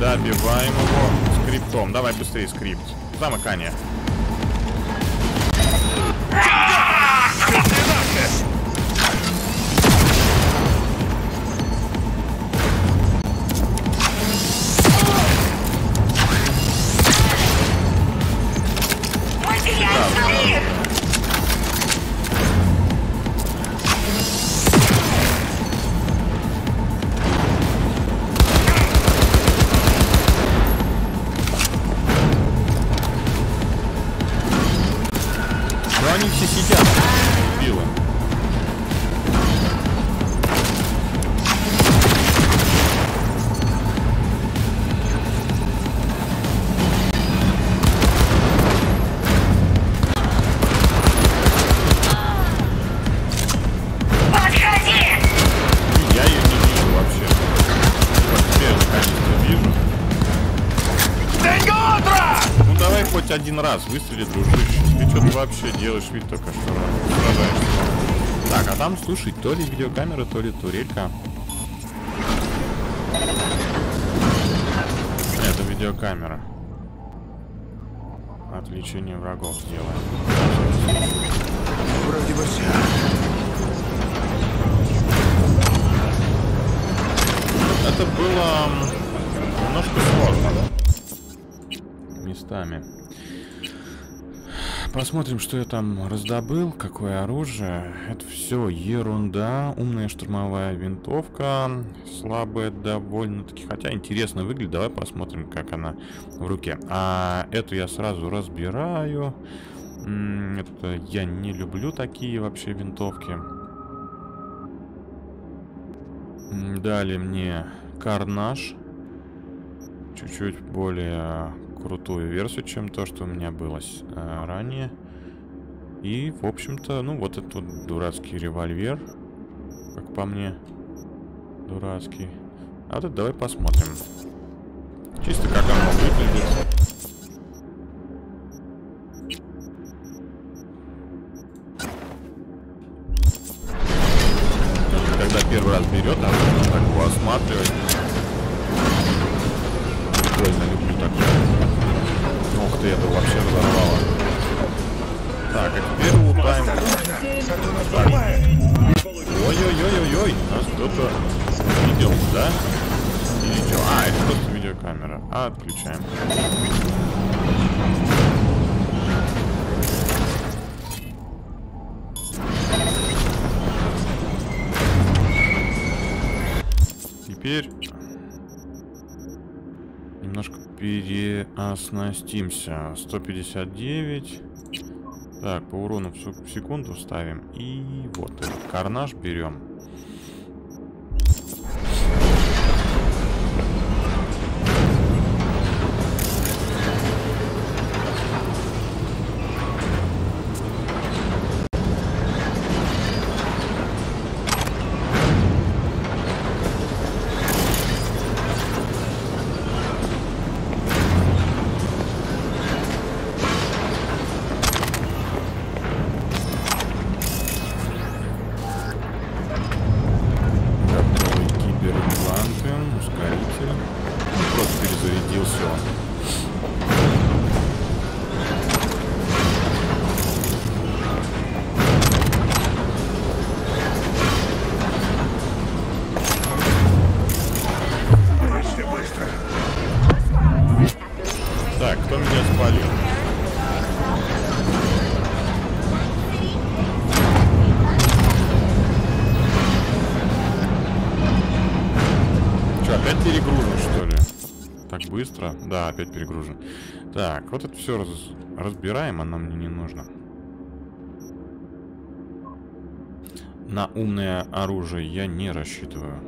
Добиваем его скриптом. Давай быстрее скрипт. Замыкание. Один раз выстрели, дружище. Ты что-то вообще делаешь вид только что сражаешься. Так, а там, слушай, то ли видеокамера, то ли турелька. Это видеокамера. Отвлечение врагов сделаем. Вроде бы все. Это было немножко сложно. Местами. Посмотрим, что я там раздобыл, какое оружие. Это все ерунда. Умная штурмовая винтовка. Слабая довольно-таки. Хотя интересно выглядит. Давай посмотрим, как она в руке. А эту я сразу разбираю. Это я не люблю такие вообще винтовки. Дали мне карнаж. Чуть-чуть более... крутую версию, чем то, что у меня было а, ранее. И, в общем-то, ну, вот этот вот дурацкий револьвер, как по мне, дурацкий. А тут давай посмотрим. Чисто как оно выглядит. Когда первый раз берет, а потом так его осматривать. больно люблю так. Ох ты, это вообще разорвало. Так, а теперь лутаем. Ой-ой-ой-ой-ой, нас кто-то видел, да? Или что? А, это просто видеокамера. А, отключаем. Теперь немножко переоснастимся. сто пятьдесят девять. Так, по урону в секунду ставим. И вот этот карнаж берем. Быстро. Да, опять перегружен. Так, вот это все раз... разбираем, оно мне не нужно. На умное оружие я не рассчитываю.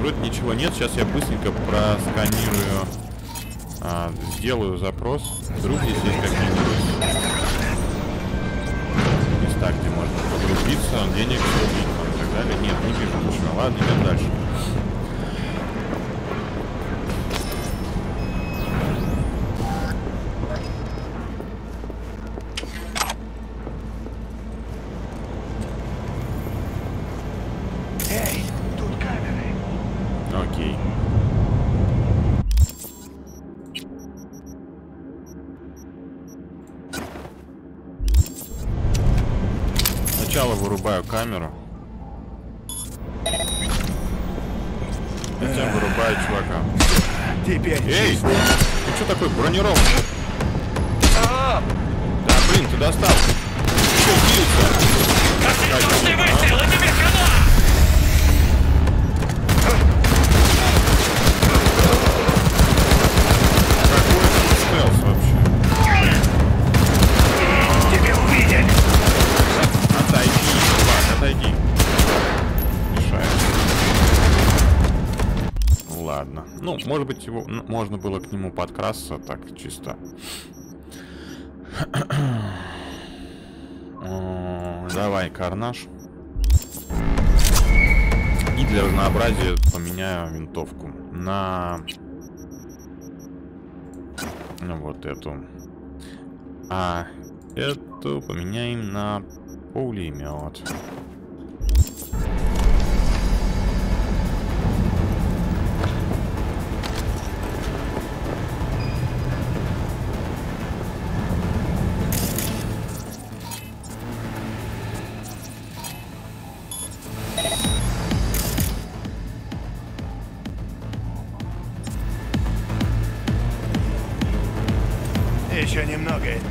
Вроде ничего нет. Сейчас я быстренько просканирую, а, сделаю запрос. Вдруг здесь есть какие-нибудь места, где можно погрузиться, денег срубить и так далее. Нет, не вижу ничего. Ладно, идем дальше. Камеру. Хотя вырубаю чувака. Теперь. Эй! Ты что такой бронированный? Да блин, ты достал! Ты что, выстрел, и тебе хана! Какой стелс вообще? Тебя увидели! Отойди! Отойди. Может быть, его можно было к нему подкрасться так чисто. Давай, карнаж. И для разнообразия поменяю винтовку на вот эту. А эту поменяем на пулемет.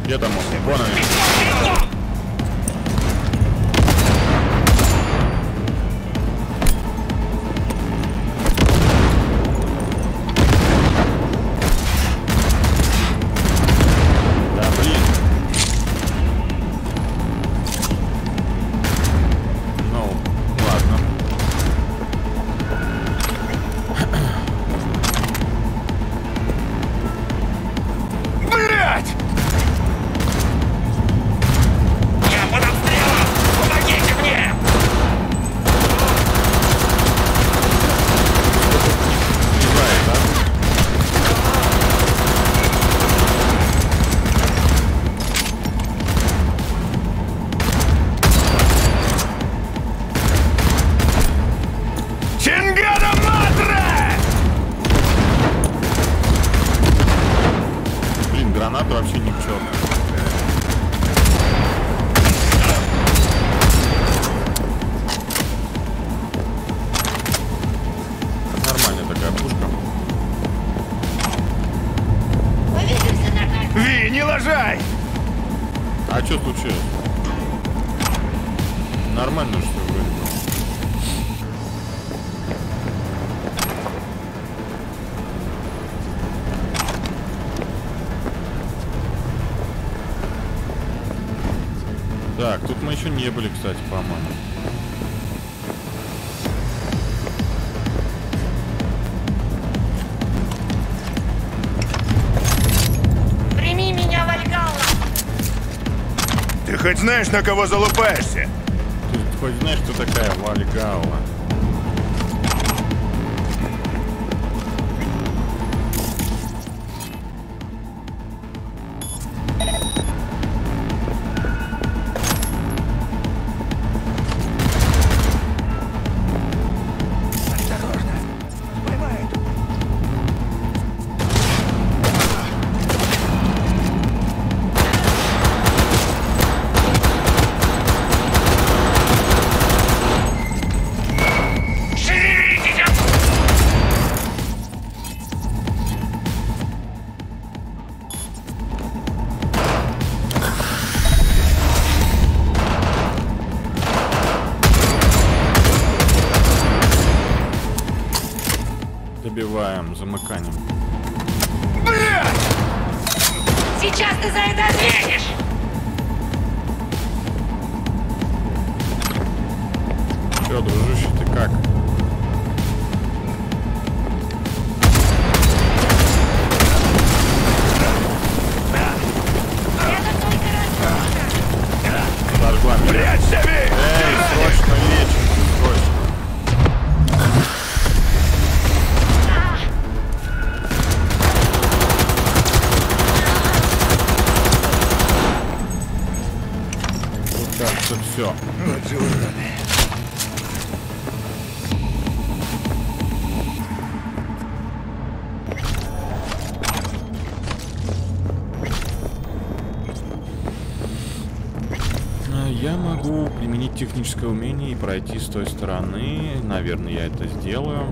Где там он? Вон он. Да, блин. Ну, ладно. Блять! Так, тут мы еще не были, кстати, по-моему. Прими меня, Вальгалла! Ты хоть знаешь, на кого залупаешься? Ты хоть знаешь, кто такая Вальгалла? Добиваем замыканием. Блядь! Сейчас ты за это ответишь! Чё, дружище, ты как? Подожгла меня. Блядь, Севи! Эй, срочно лечим! Все. Я могу применить техническое умение и пройти с той стороны. Наверное, я это сделаю.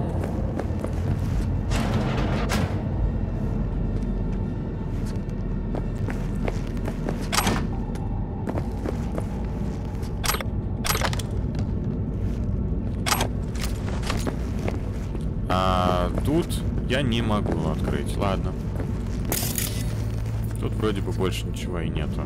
Я не могу открыть, ладно. Тут вроде бы больше ничего и нету.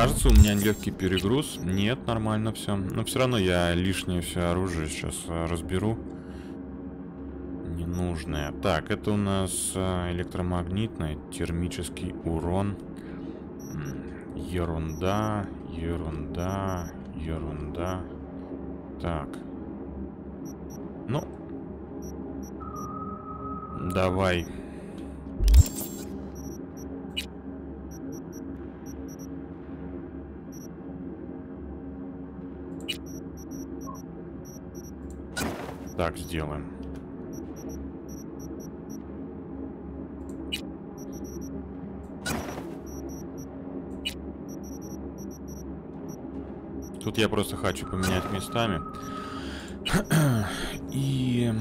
Кажется, у меня легкий перегруз. Нет, нормально все. Но все равно я лишнее все оружие сейчас разберу. Ненужное. Так, это у нас электромагнитный, термический урон. Ерунда, ерунда, ерунда. Так. Ну. Давай. Так сделаем. Тут я просто хочу поменять местами. И...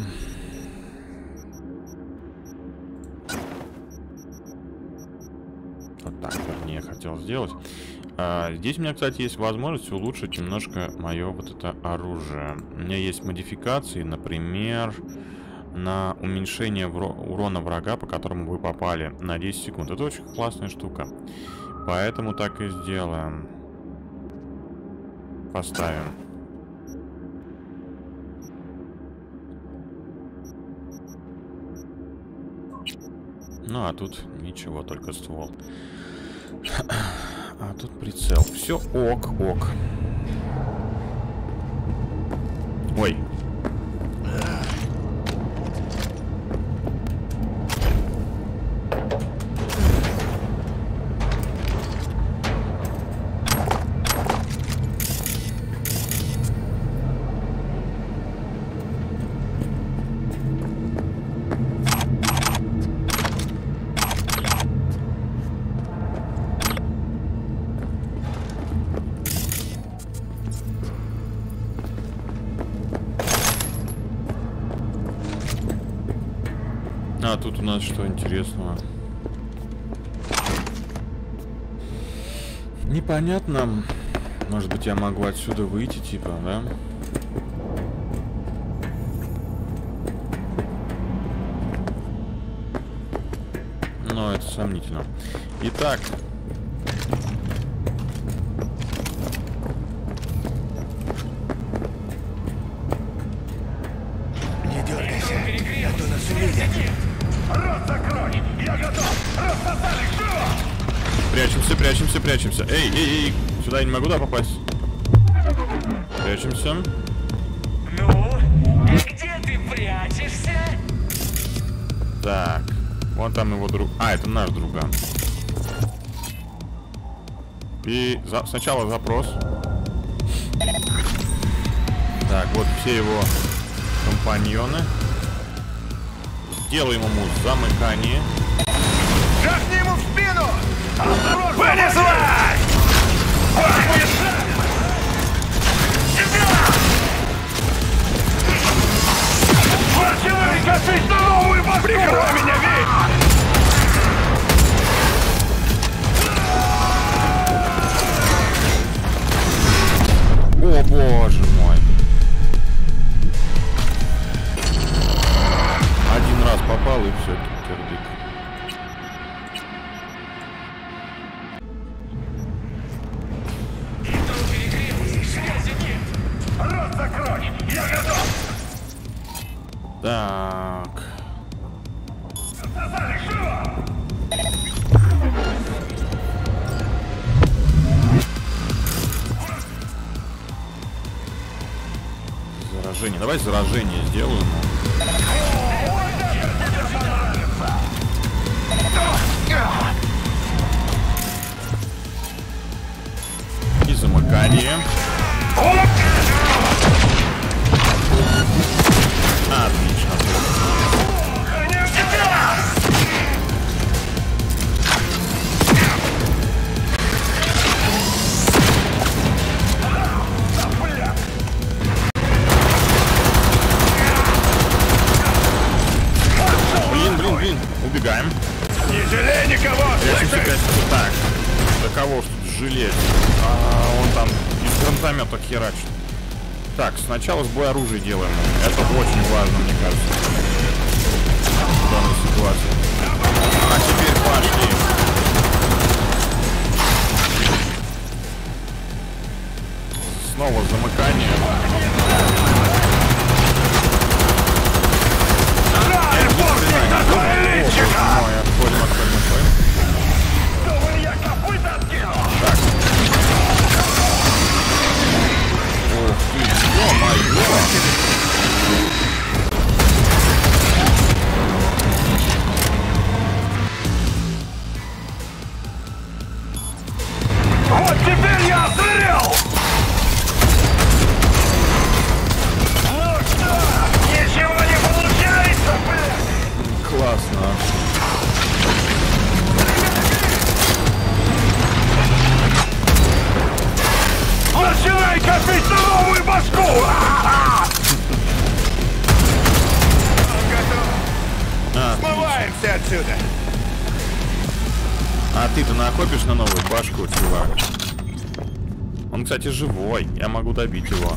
Вот так, вернее, хотел сделать. А, здесь у меня, кстати, есть возможность улучшить немножко мое вот это оружие. У меня есть модификации, например, на уменьшение урона врага, по которому вы попали, на десять секунд. Это очень классная штука. Поэтому так и сделаем. Поставим. Ну, а тут ничего, только ствол. А тут прицел. Все ок, ок. Ой. Тут у нас что интересного? Непонятно. Может быть, я могу отсюда выйти, типа, да? Но это сомнительно. Итак. Не дергайся, а то нас увидят. Рот закрой! Я готов! Рассосали! Живо! Прячемся, прячемся, прячемся. Эй, эй, эй! Сюда я не могу, да, попасть? Прячемся. Ну? Где ты прячешься? Так. Вон там его друг... А, это наш друган. И за... сначала запрос. Так, вот все его компаньоны. Делаем ему замыкание. Жахни ему в спину! Понеслась! Парчевый, косись на новую башку! Прикрой меня, ведь! О, боже мой! Один раз попал, и все, кирдык. Рот закрой! Я готов! Так. Заражение. Давай заражение сделаем. И замыкание. Отлично. Блин, блин, блин. Убегаем. Не жалей никого! Так, да кого ж тут жалеть? А, он там из гранатомета херачит. Так, сначала сбой оружия делаем. Это очень важно, мне кажется, в данной ситуации. А теперь пошли. снова замыкание. Кстати, живой. Я могу добить его.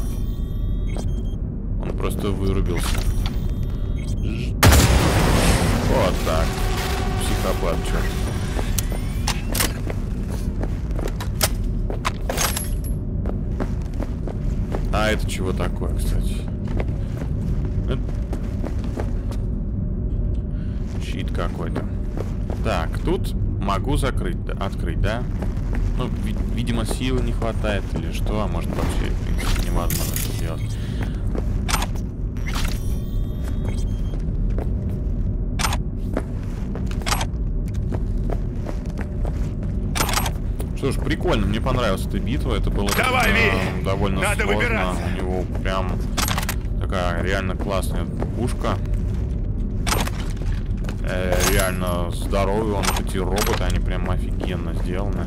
Он просто вырубился. Вот так. Психопат, черт. А это чего такое, кстати? Это... Щит какой-то. Так, тут могу закрыть, открыть, да? Ну, видимо, силы не хватает или что, а может вообще, в принципе, невозможно что делать. Что ж, прикольно, мне понравилась эта битва, это было Давай, э, довольно Надо сложно. Выбираться. У него прям такая реально классная пушка. Э, реально здоровый, он эти роботы, они прям офигенно сделаны.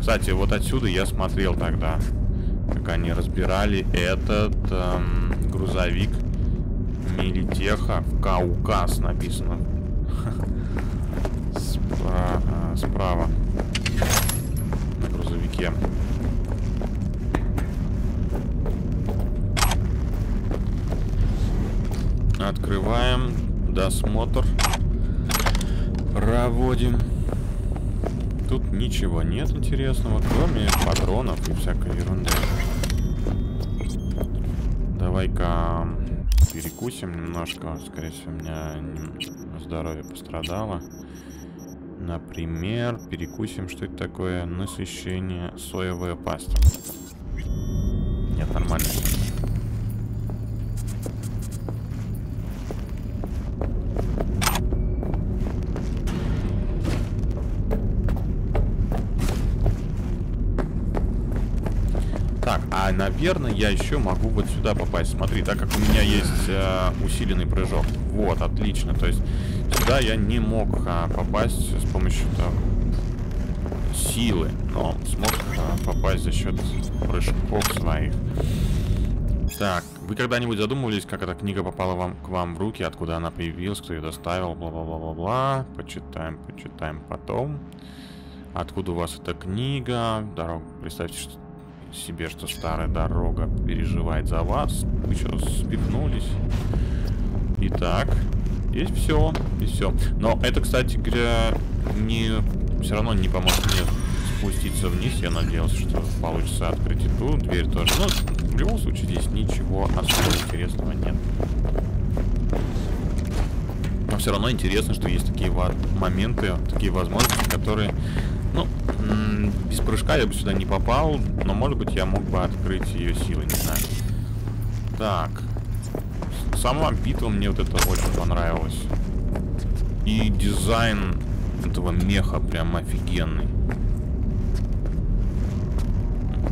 Кстати, вот отсюда я смотрел тогда, как они разбирали этот эм, грузовик Милитеха в Каукас написано. Справа на грузовике. Открываем досмотр. Проводим. Тут ничего нет интересного, кроме патронов и всякой ерунды. Давай-ка перекусим немножко. Скорее всего, у меня здоровье пострадало. Например, перекусим, что это такое? Насыщение, соевая паста. Нет, нормально. Наверное, я еще могу вот сюда попасть. Смотри, так как у меня есть э, усиленный прыжок. Вот, отлично. То есть сюда я не мог э, попасть с помощью там, силы, но смог э, попасть за счет прыжков своих. Так, вы когда-нибудь задумывались, как эта книга попала вам, к вам в руки, откуда она появилась, кто ее доставил, бла-бла-бла-бла-бла. Почитаем, почитаем потом. Откуда у вас эта книга? Дорога. Представьте, что себе, что старая дорога переживает за вас. Вы что, спихнулись? Итак, здесь все, и все. Но это, кстати говоря, не, все равно не поможет мне спуститься вниз. Я надеялся, что получится открыть эту дверь тоже. Но в любом случае здесь ничего особо интересного нет. Но все равно интересно, что есть такие моменты, такие возможности, которые, ну, без прыжка я бы сюда не попал, но, может быть, я мог бы открыть ее силой, не знаю. Так. Сама битва мне вот это очень понравилась. И дизайн этого меха прям офигенный.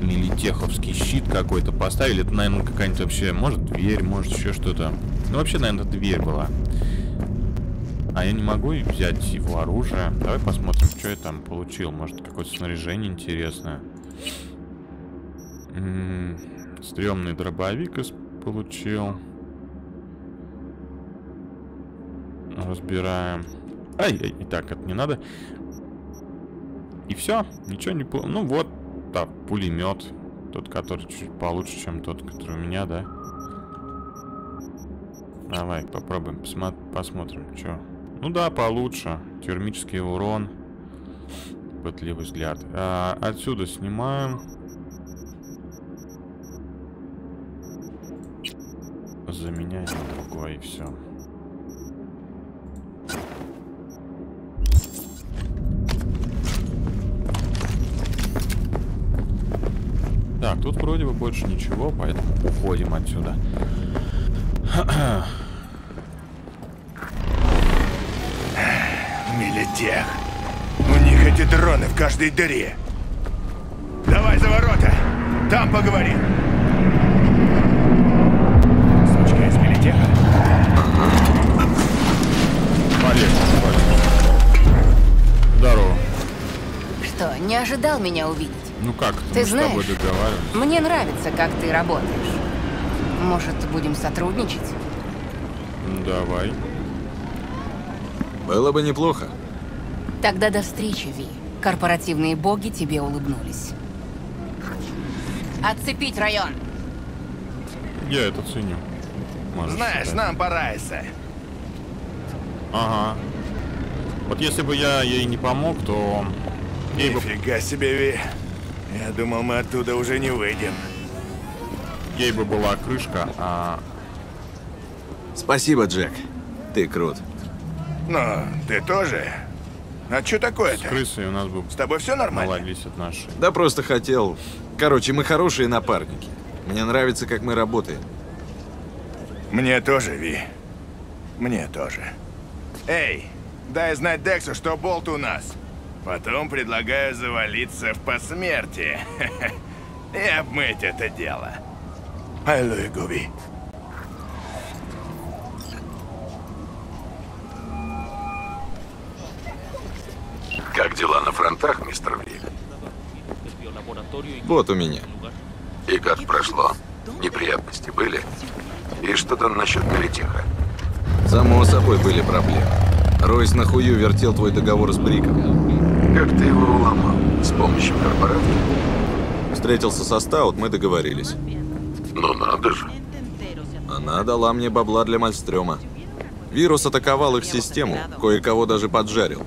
Милитеховский щит какой-то поставили. Это, наверное, какая-нибудь вообще, может, дверь, может, еще что-то. Ну, вообще, наверное, дверь была. А я не могу взять его оружие. Давай посмотрим, что я там получил. Может, какое-то снаряжение интересное. М-м-м, стрёмный дробовик получил. Разбираем. Ай, ай, и так, это не надо. И все, ничего не получил. Ну вот, да, пулемет. Тот, который чуть получше, чем тот, который у меня, да. Давай, попробуем, посмотрим, что. Ну да, получше. Термический урон. Пытливый взгляд. А, отсюда снимаем. заменяй на другой, и все. Так, тут вроде бы больше ничего, поэтому уходим отсюда. Милитех. У них эти дроны в каждой дыре. Давай за ворота. Там поговорим. Сучка из Милитеха. Полез. Здорово. Что, не ожидал меня увидеть? Ну как? Ты знаешь, мы с тобой договаривались. Мне нравится, как ты работаешь. Может, будем сотрудничать? Давай. Было бы неплохо. Тогда до встречи, Ви. Корпоративные боги тебе улыбнулись. Отцепить район. Я это ценю. Можешь Знаешь, считать. Нам пора, Эссе. Ага. Вот если бы я ей не помог, то... Нифига бы... себе, Ви. Я думал, мы оттуда уже не выйдем. Ей бы была крышка, а... Спасибо, Джек. Ты крут. Ну, ты тоже? А что такое-то? С крысой у нас бы... С тобой все нормально? Наладились отношения. Да просто хотел... Короче, мы хорошие напарники. Мне нравится, как мы работаем. Мне тоже, Ви. Мне тоже. Эй, дай знать Дексу, что Болт у нас. Потом предлагаю завалиться в посмертие. И обмыть это дело. Айлуй губи. Как дела на фронтах, мистер Ви? Вот у меня. И как прошло? Неприятности были? И что-то насчет Милитеха? Само собой были проблемы. Ройс на хую вертел твой договор с Бриком. Как ты его уломал? С помощью корпората? Встретился со Стаут, мы договорились. Ну надо же. Она дала мне бабла для Мальстрёма. Вирус атаковал их систему, кое-кого даже поджарил.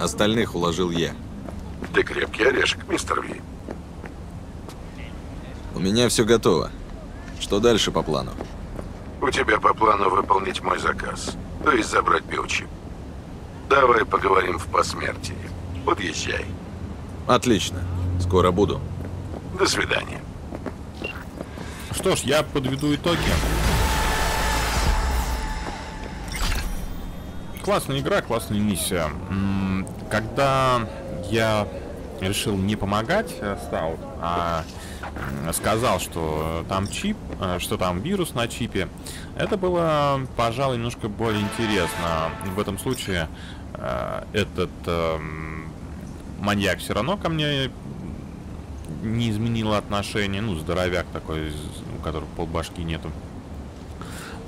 Остальных уложил я. Ты крепкий орешек, мистер Ви. У меня все готово. Что дальше по плану? У тебя по плану выполнить мой заказ, то есть забрать биочип. Давай поговорим в посмертии. Подъезжай. Отлично. Скоро буду. До свидания. Что ж, я подведу итоги. Классная игра, классная миссия. Когда я решил не помогать Стаут, а сказал, что там чип, что там вирус на чипе, это было, пожалуй, немножко более интересно. В этом случае этот маньяк все равно ко мне не изменил отношения. Ну, здоровяк такой, у которого полбашки нету.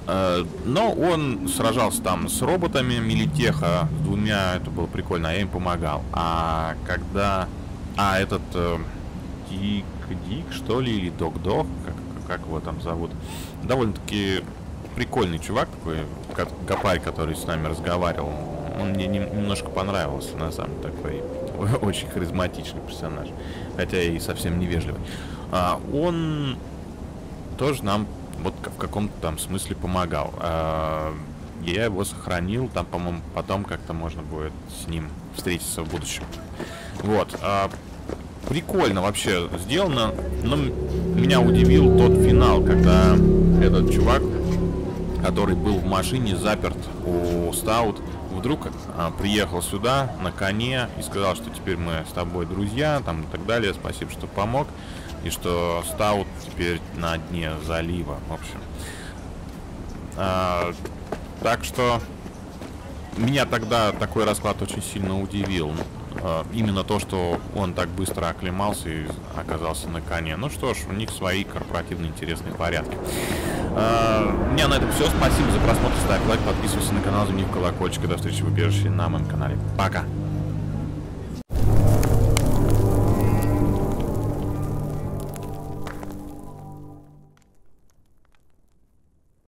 Но он сражался там с роботами Милитеха, с двумя, это было прикольно, а я им помогал. А когда... А этот... Э, Дик-Дик, что ли, или Док-Док, как, как его там зовут. Довольно-таки прикольный чувак такой, как Гапарь, который с нами разговаривал. Он мне не, немножко понравился, на самом деле, такой очень харизматичный персонаж. Хотя и совсем невежливый. А, он тоже нам... Вот в каком-то там смысле помогал. Я его сохранил. Там, по-моему, потом как-то можно будет с ним встретиться в будущем. Вот. Прикольно вообще сделано. Но меня удивил тот финал, когда этот чувак, который был в машине, заперт у Стаут, вдруг приехал сюда на коне и сказал, что теперь мы с тобой друзья, там и так далее. Спасибо, что помог. И что Стаут теперь на дне залива, в общем. А, так что меня тогда такой расклад очень сильно удивил. А, именно то, что он так быстро оклемался и оказался на коне. Ну что ж, у них свои корпоративные интересные порядки. А, у меня на этом все. Спасибо за просмотр. Ставь лайк, подписывайся на канал, звони в колокольчик. До встречи в убежище на моем канале. Пока!